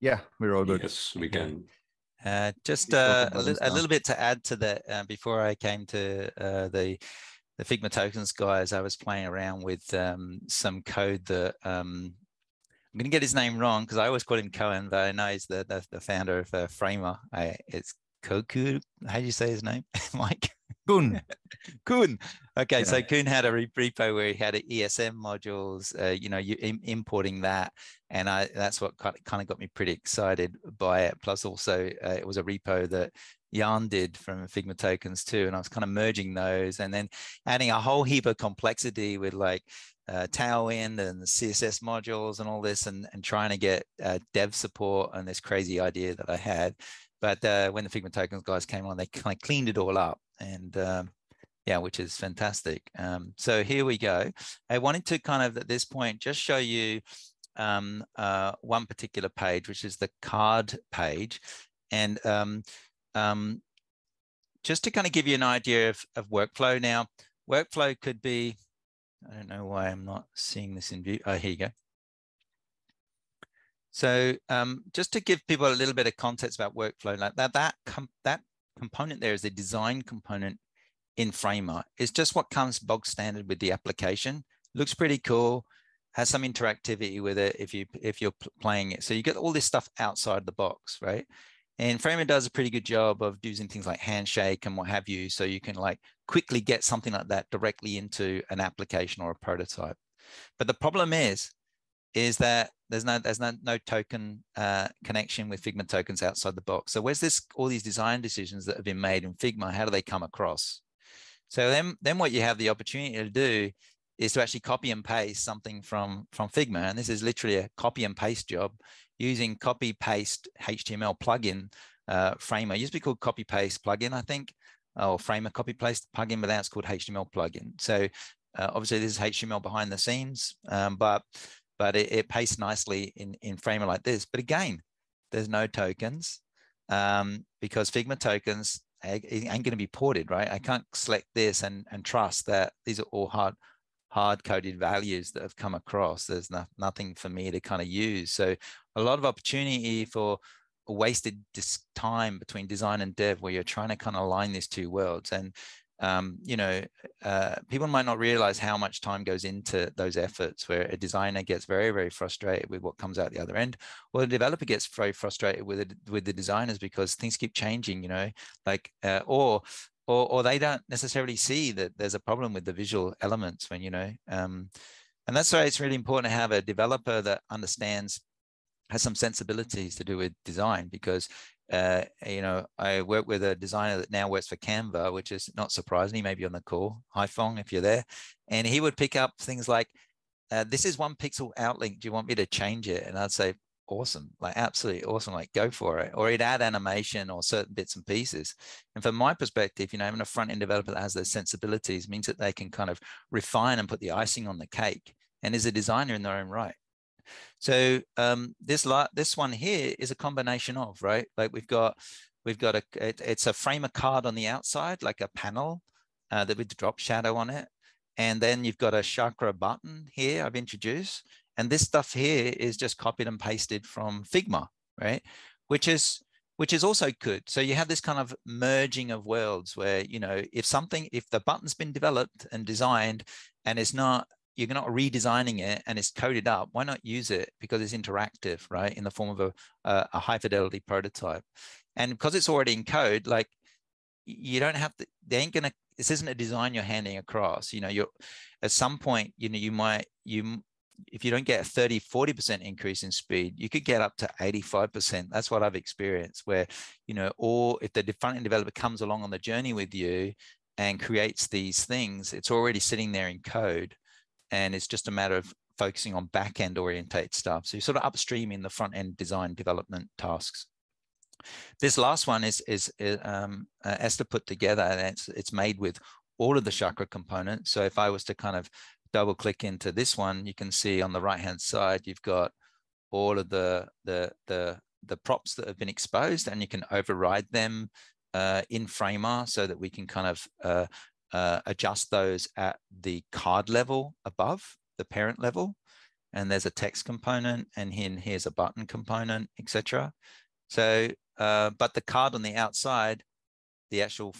Yeah, we're all good. Yes, we can. Just a little bit to add to that. Before I came to the Figma Tokens guys, I was playing around with some code that I'm going to get his name wrong because I always call him Koen, but I know he's the founder of Framer. It's Koku. How do you say his name, Mike? Koen. Koen. Okay, yeah. So Koen had a repo where he had ESM modules, importing that. And that's what kind of got me pretty excited by it. Plus also it was a repo that Jan did from Figma Tokens too. And I was kind of merging those and then adding a whole heap of complexity with like Tailwind and the CSS modules and all this, and trying to get dev support on this crazy idea that I had. But when the Figma Tokens guys came on, they kind of cleaned it all up, and yeah, which is fantastic. So here we go. I wanted to kind of at this point just show you one particular page, which is the card page. And just to kind of give you an idea of workflow now, workflow could be, I don't know why I'm not seeing this in view. Oh, here you go. So just to give people a little bit of context about workflow, like that component there is the design component in Framer. It's just what comes bog standard with the application. Looks pretty cool, has some interactivity with it if you're playing it. So you get all this stuff outside the box, right? And Framer does a pretty good job of using things like Handshake and what have you, so you can like quickly get something like that directly into an application or a prototype. But the problem is that there's no token connection with Figma Tokens outside the box. So where's this, all these design decisions that have been made in Figma, how do they come across? So then what you have the opportunity to do is to actually copy and paste something from Figma. And this is literally a copy and paste job using copy paste HTML plugin Framer. It used to be called copy paste plugin, I think, or Framer copy paste plugin, but now it's called HTML plugin. So obviously this is HTML behind the scenes, but it pastes nicely in Framer like this. But again, there's no tokens because Figma Tokens ain't going to be ported, right? I can't select this and trust that these are all hard-coded values that have come across. There's nothing for me to kind of use. So a lot of opportunity for wasted time between design and dev where you're trying to kind of align these two worlds. And, people might not realize how much time goes into those efforts where a designer gets very, very frustrated with what comes out the other end, or the developer gets very frustrated with the designers because things keep changing, you know, like, or they don't necessarily see that there's a problem with the visual elements when, you know, and that's why it's really important to have a developer that understands, has some sensibilities to do with design, because, you know, I work with a designer that now works for Canva, which is not surprising. He may be on the call. Hi, Fong, if you're there. And he would pick up things like, this is 1 pixel outlink. Do you want me to change it? And I'd say, awesome, like absolutely awesome, like go for it. Or he'd add animation or certain bits and pieces. And from my perspective, you know, having a front-end developer that has those sensibilities means that they can kind of refine and put the icing on the cake, and is a designer in their own right. So this one here is a combination of, right? Like we've got it's a Framer card on the outside, like a panel that with the drop shadow on it. And then you've got a Chakra button here I've introduced. And this stuff here is just copied and pasted from Figma, right? Which is also good. So you have this kind of merging of worlds where, you know, if the button's been developed and designed and it's not, you're not redesigning it and it's coded up, why not use it? Because it's interactive, right? In the form of a high fidelity prototype. And because it's already in code, like you don't have to, this isn't a design you're handing across. You know, at some point, you know, if you don't get a 40% increase in speed, you could get up to 85%. That's what I've experienced where, you know, or if the front-end developer comes along on the journey with you and creates these things, it's already sitting there in code. And it's just a matter of focusing on back-end orientate stuff. So you're sort of upstreaming the front-end design development tasks. This last one is Esther put together, and it's made with all of the Chakra components. So if I was to kind of double-click into this one, you can see on the right-hand side, you've got all of the props that have been exposed, and you can override them in Framer so that we can kind of adjust those at the card level above the parent level. And there's a text component, and here's a button component, etc. So, but the card on the outside, the actual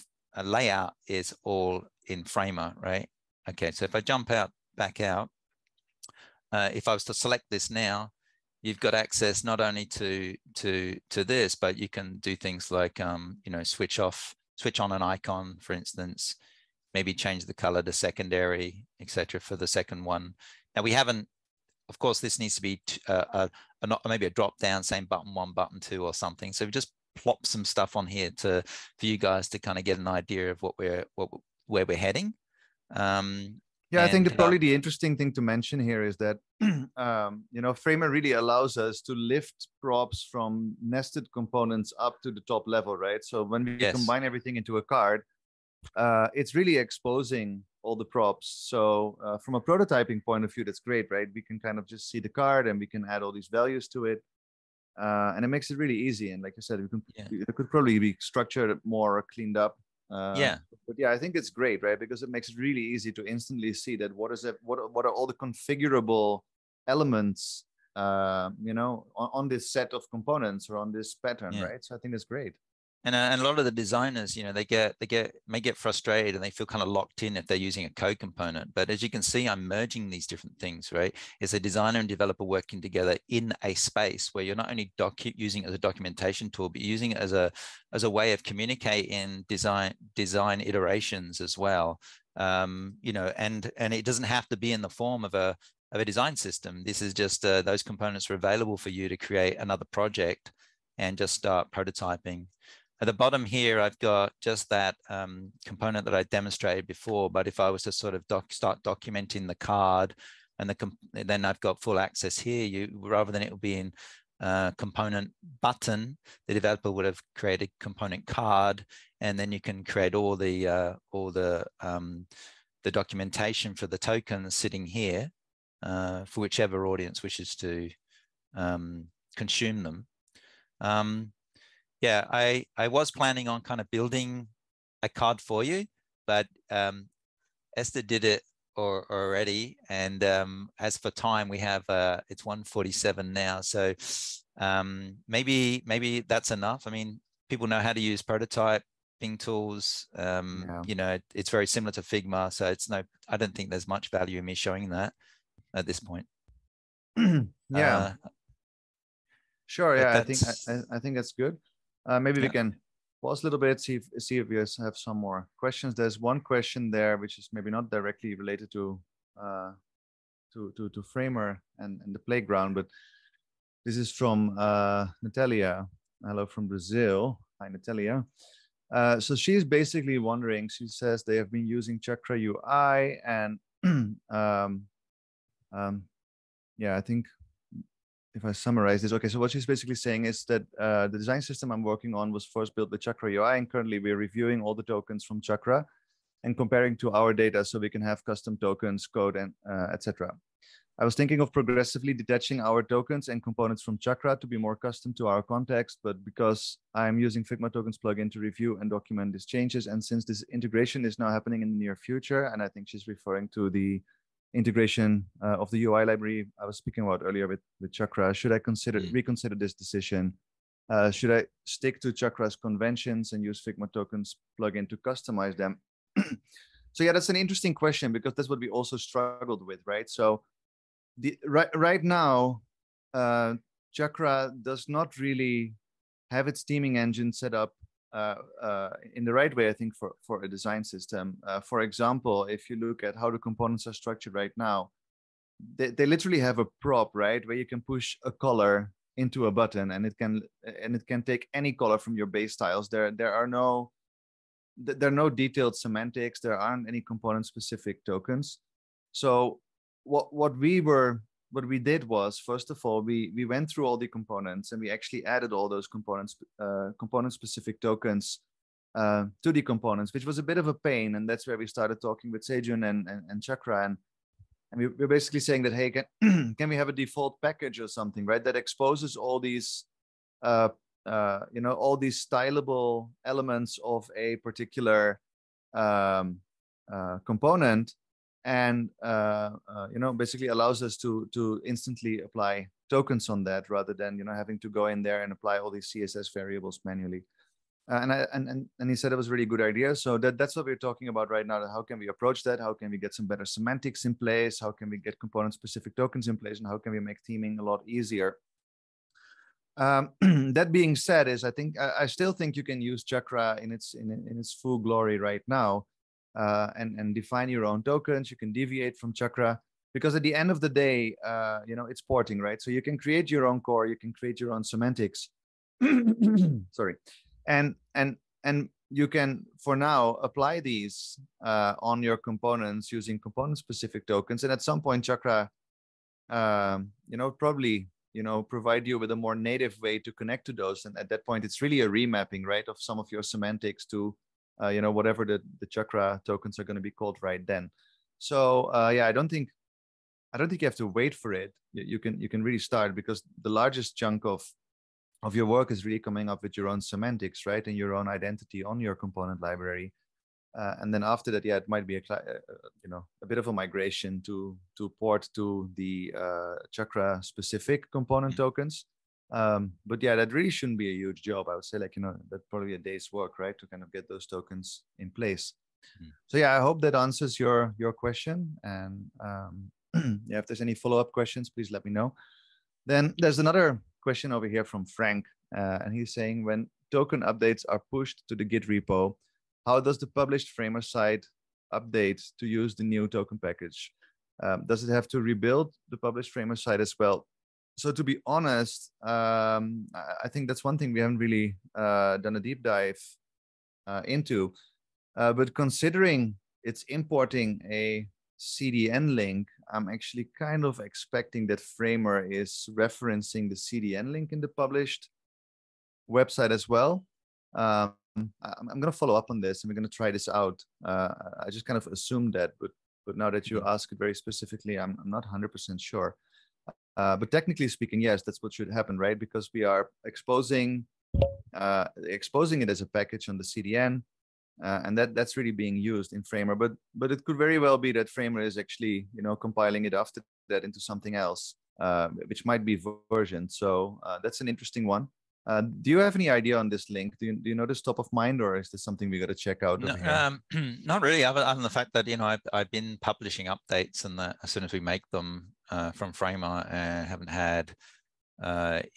layout is all in Framer, right? Okay, so if I jump back out, if I was to select this now, you've got access not only to this, but you can do things like, you know, switch off switch on an icon, for instance, maybe change the color to secondary, et cetera, for the second one. Now we haven't, of course, this needs to be maybe a drop down saying button one, button two or something. So we just plop some stuff on here to, for you guys to kind of get an idea of what we're, where we're heading. Yeah, I think probably the interesting thing to mention here is that, you know, Framer really allows us to lift props from nested components up to the top level, right? So when we combine everything into a card, it's really exposing all the props. So from a prototyping point of view, that's great, right? We can kind of just see the card and we can add all these values to it. And it makes it really easy. And like I said, we can, it could probably be structured more or cleaned up. But yeah, I think it's great, right? Because it makes it really easy to instantly see that what is it, what are all the configurable elements, you know, on this set of components or on this pattern, right? So I think that's great. And a lot of the designers, you know, they may get frustrated and they feel kind of locked in if they're using a code component. But as you can see, I'm merging these different things, right? It's a designer and developer working together in a space where you're not only using it as a documentation tool, but using it as a way of communicating design iterations as well. You know, and it doesn't have to be in the form of a design system. This is just those components are available for you to create another project and just start prototyping. At the bottom here, I've got just that component that I demonstrated before, but if I was to sort of start documenting the card and then I've got full access here, rather than it being component button, the developer would have created component card, and then you can create all the documentation for the tokens sitting here for whichever audience wishes to consume them. Yeah, I was planning on kind of building a card for you, but Esther did it already. And as for time, we have it's 1:47 now, so maybe that's enough. I mean, people know how to use prototyping tools. You know, it's very similar to Figma, so it's no. I don't think there's much value in me showing that at this point. Yeah, sure. Yeah, I think that's good. Maybe we can pause a little bit, see if we have some more questions. There's one question there, which is maybe not directly related to Framer and the playground, but this is from Natalia. Hello from Brazil. Hi, Natalia. So she's basically wondering, she says they have been using Chakra UI and yeah, I think, if I summarize this, okay, so what she's basically saying is that the design system I'm working on was first built with Chakra UI, and currently we're reviewing all the tokens from Chakra and comparing to our data so we can have custom tokens, code, and etc. I was thinking of progressively detaching our tokens and components from Chakra to be more custom to our context, but because I'm using Figma Tokens plugin to review and document these changes, and since this integration is now happening in the near future, and I think she's referring to the integration of the UI library I was speaking about earlier with Chakra. Should I reconsider this decision? Should I stick to Chakra's conventions and use Figma Tokens plugin to customize them? So yeah, that's an interesting question because that's what we also struggled with, right? So right now, Chakra does not really have its theming engine set up in the right way, I think, for a design system. For example, if you look at how the components are structured right now, they literally have a prop, right, where you can push a color into a button, and it can take any color from your base styles. There are no detailed semantics. There aren't any component-specific tokens. So what we did was, first of all, we went through all the components and we actually added all those components, component-specific tokens to the components, which was a bit of a pain. And that's where we started talking with Sejun and Chakra. And we were basically saying that, hey, can we have a default package or something, right? That exposes all these, you know, all these stylable elements of a particular component, and you know, basically allows us to instantly apply tokens on that rather than, you know, having to go in there and apply all these CSS variables manually. And he said it was a really good idea. So that's what we're talking about right now. How can we approach that? How can we get some better semantics in place? How can we get component-specific tokens in place? And how can we make theming a lot easier? That being said, is I still think you can use Chakra in its full glory right now, and define your own tokens. You can deviate from Chakra because at the end of the day, you know, it's porting, right? So you can create your own core, you can create your own semantics. Sorry, and you can for now apply these on your components using component-specific tokens, and at some point, Chakra, you know, probably, you know, provide you with a more native way to connect to those. And at that point, it's really a remapping, right, of some of your semantics to, you know, whatever the Chakra tokens are going to be called right then. So yeah, I don't think you have to wait for it. You can really start, because the largest chunk of your work is really coming up with your own semantics, right, and your own identity on your component library. And then after that, yeah, it might be you know, a bit of a migration to port to the Chakra specific component tokens. But yeah, that really shouldn't be a huge job. I would say, like, you know, that's probably a day's work, right, to kind of get those tokens in place. Mm-hmm. So yeah, I hope that answers your question. And yeah, if there's any follow-up questions, please let me know. Then there's another question over here from Frank, and he's saying, when token updates are pushed to the Git repo, how does the published Framer site update to use the new token package? Does it have to rebuild the published Framer site as well? So to be honest, I think that's one thing we haven't really done a deep dive into. But considering it's importing a CDN link, I'm actually kind of expecting that Framer is referencing the CDN link in the published website as well. I'm going to follow up on this, and we're going to try this out. I just kind of assumed that, but now that you ask it very specifically, I'm not 100% sure. But technically speaking, yes, that's what should happen, right? Because we are exposing it as a package on the CDN, and that's really being used in Framer. But it could very well be that Framer is actually, you know, compiling it after that into something else, which might be versioned. So that's an interesting one. Do you have any idea on this link? Do you know this top of mind, or is this something we got to check out? No, not really, other than the fact that, you know, I've been publishing updates, and that as soon as we make them from Framer, and haven't had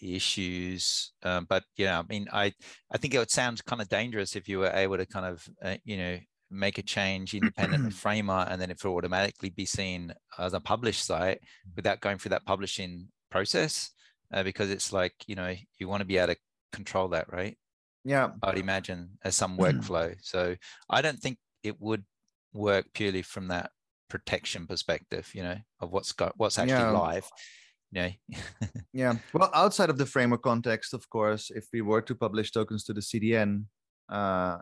issues. But yeah, I mean, I think it would sound kind of dangerous if you were able to kind of you know, make a change independent of Framer, and then it would automatically be seen as a published site without going through that publishing process. Because it's like, you know, you want to be able to control that, right? Yeah, I'd imagine as some workflow. So I don't think it would work purely from that protection perspective, you know, of what's actually live. You know? Yeah. Well, outside of the Framer context, of course, if we were to publish tokens to the CDN,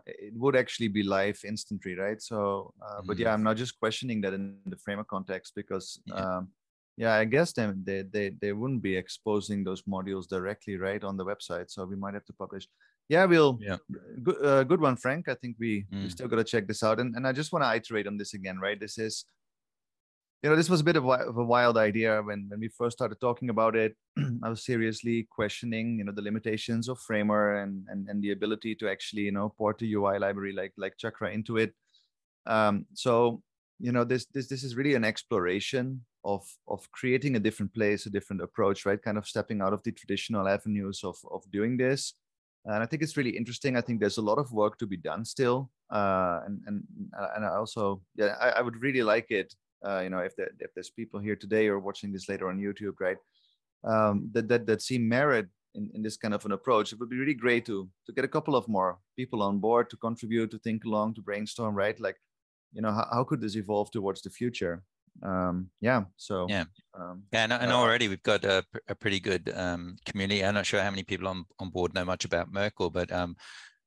it would actually be live instantly, right? So, but yeah, I'm not just questioning that in the Framer context, because. Yeah. Yeah, I guess they wouldn't be exposing those modules directly, right, on the website. So we might have to publish. Yeah, we'll. Yeah. Good one, Frank. I think we still got to check this out. And I just want to iterate on this again, right? This is, you know, this was a bit of a wild idea when we first started talking about it. I was seriously questioning, you know, the limitations of Framer and the ability to actually, you know, port a UI library like Chakra into it. So, you know, this is really an exploration of creating a different place, a different approach, right? Kind of stepping out of the traditional avenues of doing this. And I think it's really interesting. I think there's a lot of work to be done still. And I also, yeah, I would really like it, you know, if there's people here today or watching this later on YouTube, right? That see merit in this kind of an approach. It would be really great to get a couple of more people on board to contribute, to think along, to brainstorm, right? Like, you know, how could this evolve towards the future? And already we've got a pretty good community. I'm not sure how many people on board know much about Merkle, but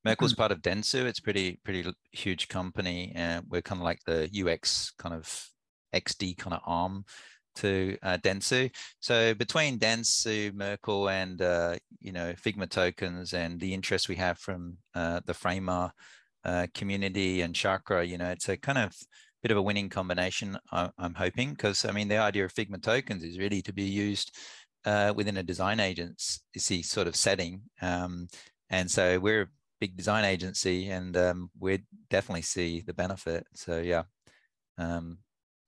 Merkle's part of Dentsu. It's pretty huge company, and we're kind of like the UX kind of XD kind of arm to Dentsu. So between Dentsu, Merkle, and you know, Figma tokens, and the interest we have from the Framer community and Chakra, you know, it's a kind of bit of a winning combination, I'm hoping, because I mean, the idea of Figma tokens is really to be used within a design agency sort of setting, and so we're a big design agency, and we definitely see the benefit. So yeah,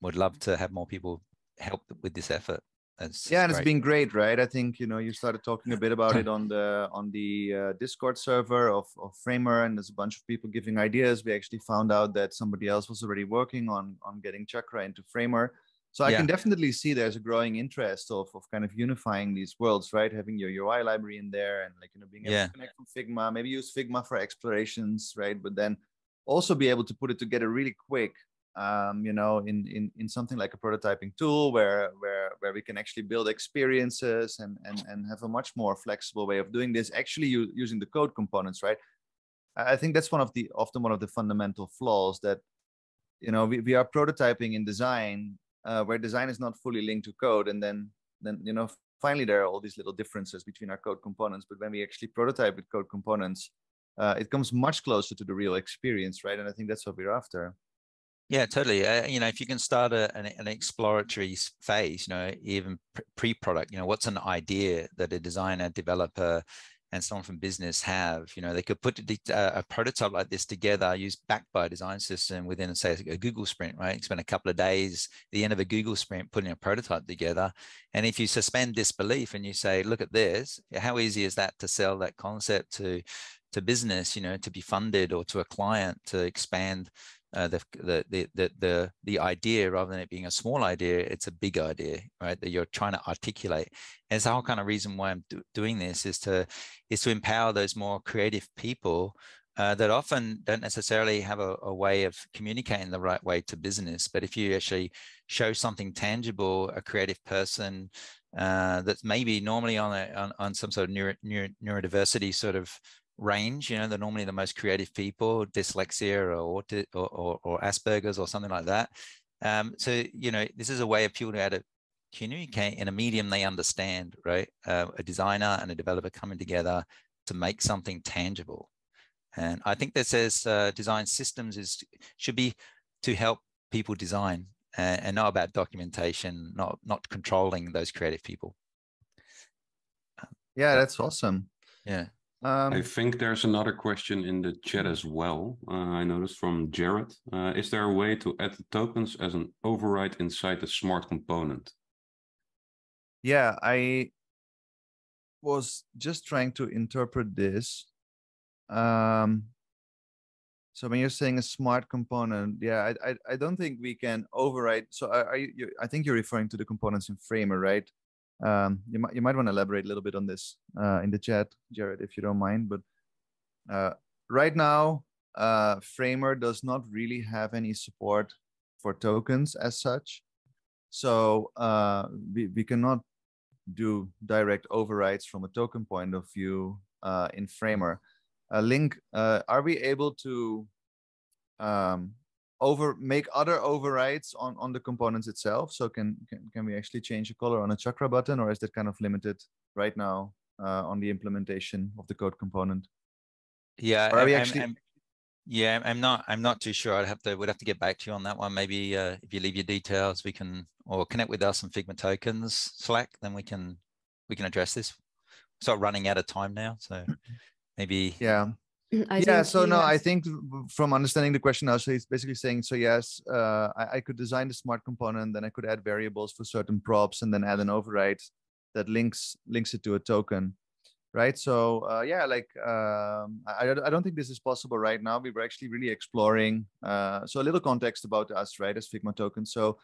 would love to have more people help with this effort. Yeah, and it's been great, right? I think, you know, you started talking a bit about it on the Discord server of Framer, and there's a bunch of people giving ideas. We actually found out that somebody else was already working on getting Chakra into Framer. So I can definitely see there's a growing interest of kind of unifying these worlds, right? Having your UI library in there and, like, you know, being able to connect from Figma, maybe use Figma for explorations, right? But then also be able to put it together really quick, you know, in something like a prototyping tool where we can actually build experiences and have a much more flexible way of doing this, actually using the code components, right? I think that's often one of the fundamental flaws that, you know, we are prototyping in design, where design is not fully linked to code, and then you know, finally there are all these little differences between our code components. But when we actually prototype with code components, it comes much closer to the real experience, right? And I think that's what we're after. Yeah, totally. You know, if you can start an exploratory phase, you know, even pre-product, you know, what's an idea that a designer, developer, and someone from business have, you know, they could put a prototype like this together, used backed by a design system within, say, a Google sprint, right? Spend a couple of days at the end of a Google sprint putting a prototype together. And if you suspend disbelief and you say, look at this, how easy is that to sell that concept to business, you know, to be funded, or to a client, to expand the idea, rather than it being a small idea, it's a big idea, right, that you're trying to articulate. And it's the whole kind of reason why I'm doing this is to empower those more creative people that often don't necessarily have a way of communicating the right way to business. But if you actually show something tangible, a creative person that's maybe normally on some sort of neurodiversity sort of range, you know, they're normally the most creative people, dyslexia or Asperger's or something like that. So, you know, this is a way of people to communicate in a medium they understand, right? A designer and a developer coming together to make something tangible. And I think that says design systems should be to help people design and not about documentation, not controlling those creative people. Yeah, that's awesome. Yeah. I think there's another question in the chat as well. I noticed from Jared. Is there a way to add the tokens as an override inside the smart component? Yeah, I was just trying to interpret this. So when you're saying a smart component, yeah, I don't think we can override. So I think you're referring to the components in Framer, right? You might want to elaborate a little bit on this in the chat, Jared, if you don't mind. But right now, Framer does not really have any support for tokens as such. So we cannot do direct overrides from a token point of view in Framer. Link, are we able to make other overrides on the components itself? So can we actually change the color on a Chakra button, or is that kind of limited right now on the implementation of the code component? Yeah, I'm not too sure. We'd have to get back to you on that one. Maybe if you leave your details, we can, or connect with us on Figma Tokens Slack, then we can address this. We're sort of running out of time now, so maybe I think from understanding the question now, so it's basically saying, so yes, I could design the smart component, then I could add variables for certain props, and then add an override that links it to a token, right? So I don't think this is possible right now. We were actually really exploring. So a little context about us, right, as Figma Tokens. So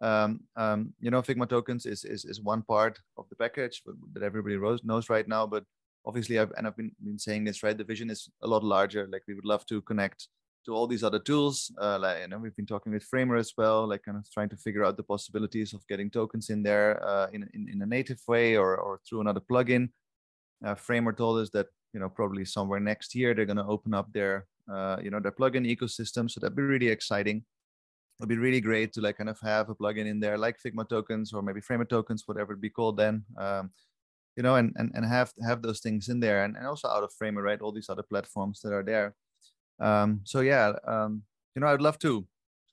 you know, Figma Tokens is one part of the package that everybody knows right now, but obviously, I've been saying this, right? The vision is a lot larger. Like, we would love to connect to all these other tools. Like, you know, we've been talking with Framer as well, like kind of trying to figure out the possibilities of getting tokens in there in a native way or through another plugin. Framer told us that, you know, probably somewhere next year they're going to open up their plugin ecosystem. So that'd be really exciting. It'd be really great to like kind of have a plugin in there like Figma Tokens, or maybe Framer Tokens, whatever it'd be called then. You know, and have those things in there, and also out of Framer, right? All these other platforms that are there. You know, I'd love to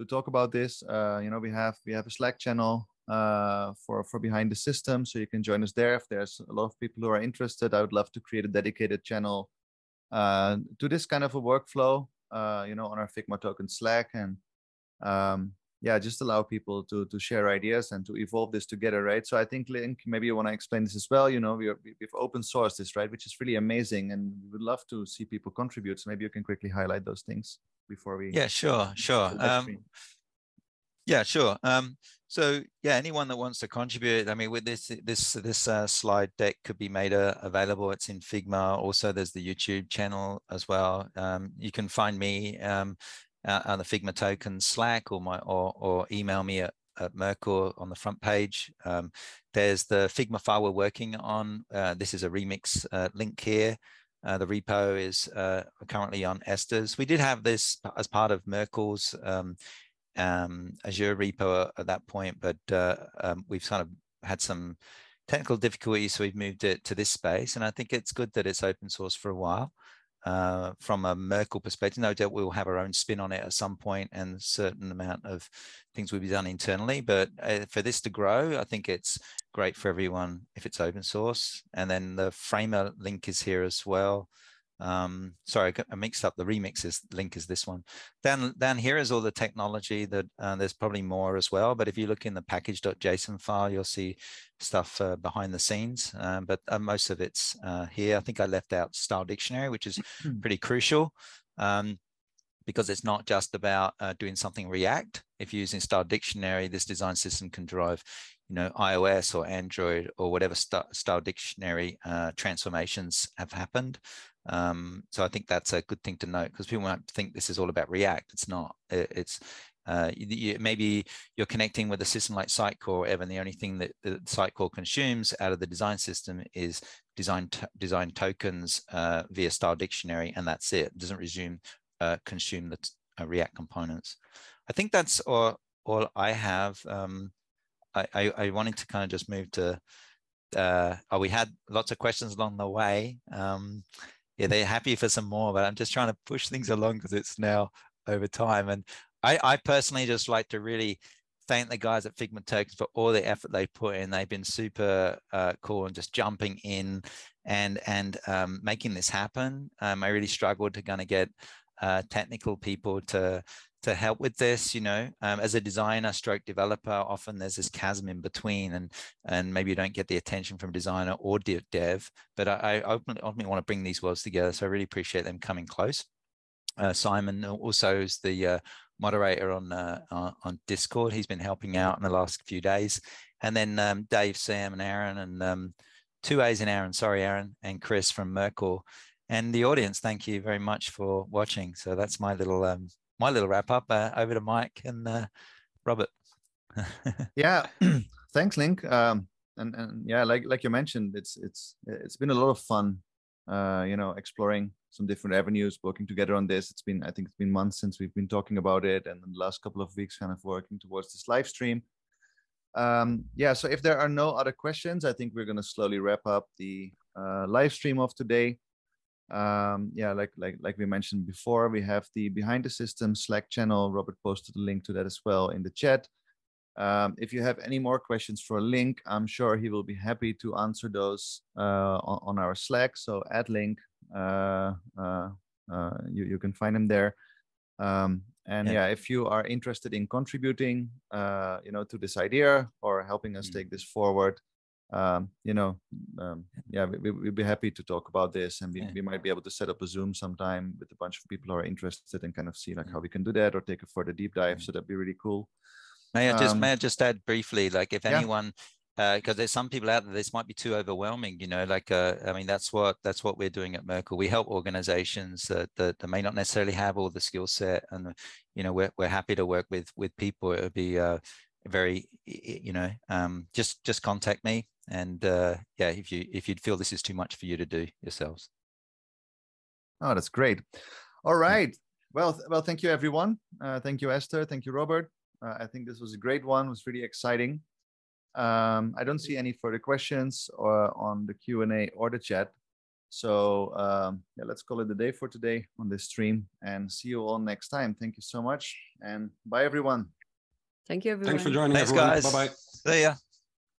talk about this. You know, we have a Slack channel for Behind the System, so you can join us there if there's a lot of people who are interested. I would love to create a dedicated channel to this kind of a workflow. You know, on our Figma Token Slack, and yeah, just allow people to share ideas and to evolve this together, right? So I think, Link, maybe you want to explain this as well. You know, we've open sourced this, right, which is really amazing, and we would love to see people contribute. So maybe you can quickly highlight those things before we... Yeah, sure, sure. Yeah, sure. So yeah, anyone that wants to contribute, I mean, with this slide deck could be made available. It's in Figma. Also, there's the YouTube channel as well. You can find me on the Figma Token Slack, or email me at Merkle on the front page. There's the Figma file we're working on. This is a remix link here. The repo is currently on Esther's. We did have this as part of Merkle's Azure repo at that point, but we've kind of had some technical difficulties, so we've moved it to this space, and I think it's good that it's open source for a while. From a Merkle perspective, no doubt we'll have our own spin on it at some point, and a certain amount of things will be done internally, but for this to grow, I think it's great for everyone if it's open source. And then the Framer link is here as well. Sorry, I mixed up. The remixes link is this one. Down here is all the technology that there's probably more as well. But if you look in the package.json file, you'll see stuff behind the scenes. But most of it's here. I think I left out Style Dictionary, which is pretty crucial because it's not just about doing something React. If you're using Style Dictionary, this design system can drive, you know, iOS or Android or whatever Style Dictionary transformations have happened. So I think that's a good thing to note, because people might think this is all about React. It's not. It's maybe you're connecting with a system like Sitecore, Evan. The only thing that Sitecore consumes out of the design system is design tokens via Style Dictionary, and that's it. It doesn't consume the React components. I think that's all I have. I wanted to kind of just move to. We had lots of questions along the way. Yeah, they're happy for some more, but I'm just trying to push things along because it's now over time. And I personally just like to really thank the guys at Figma Tokens for all the effort they put in. They've been super cool and just jumping in and making this happen. I really struggled to kind of get technical people to help with this, you know, as a designer / developer, often there's this chasm in between, and maybe you don't get the attention from designer or dev, but I ultimately want to bring these worlds together. So I really appreciate them coming close. Simon also is the moderator on Discord. He's been helping out in the last few days. And then Dave, Sam and Aaron, and two A's in Aaron, sorry, Aaron, and Chris from Merkle. And the audience, thank you very much for watching. So that's my little wrap up. Over to Mike and Robert. Yeah, thanks, Link. And yeah, like you mentioned, it's been a lot of fun, you know, exploring some different avenues, working together on this. It's been, I think it's been months since we've been talking about it, and the last couple of weeks kind of working towards this live stream. Yeah, so if there are no other questions, I think we're going to slowly wrap up the live stream of today. Yeah, like we mentioned before, we have the Behind the System Slack channel. Robert posted a link to that as well in the chat. If you have any more questions for Link, I'm sure he will be happy to answer those on our Slack. So at Link, you can find him there. And yeah, if you are interested in contributing, you know, to this idea or helping us take this forward, you know, yeah, we'd be happy to talk about this, and we might be able to set up a Zoom sometime with a bunch of people who are interested and kind of see like how we can do that or take a further deep dive. So that'd be really cool. May I just add briefly, like if anyone, because there's some people out there, this might be too overwhelming, you know, like, I mean, that's what we're doing at Merkle. We help organizations that may not necessarily have all the skill set, and, you know, we're happy to work with people. It would be very, you know, just contact me. And yeah, if you'd feel this is too much for you to do yourselves. Oh, that's great. All right. Well, thank you, everyone. Thank you, Esther. Thank you, Robert. I think this was a great one. It was really exciting. I don't see any further questions on the Q&A or the chat. So yeah, let's call it a day for today on this stream, and see you all next time. Thank you so much. And bye, everyone. Thank you, everyone. Thanks for joining, everyone. Guys. Bye-bye. See ya.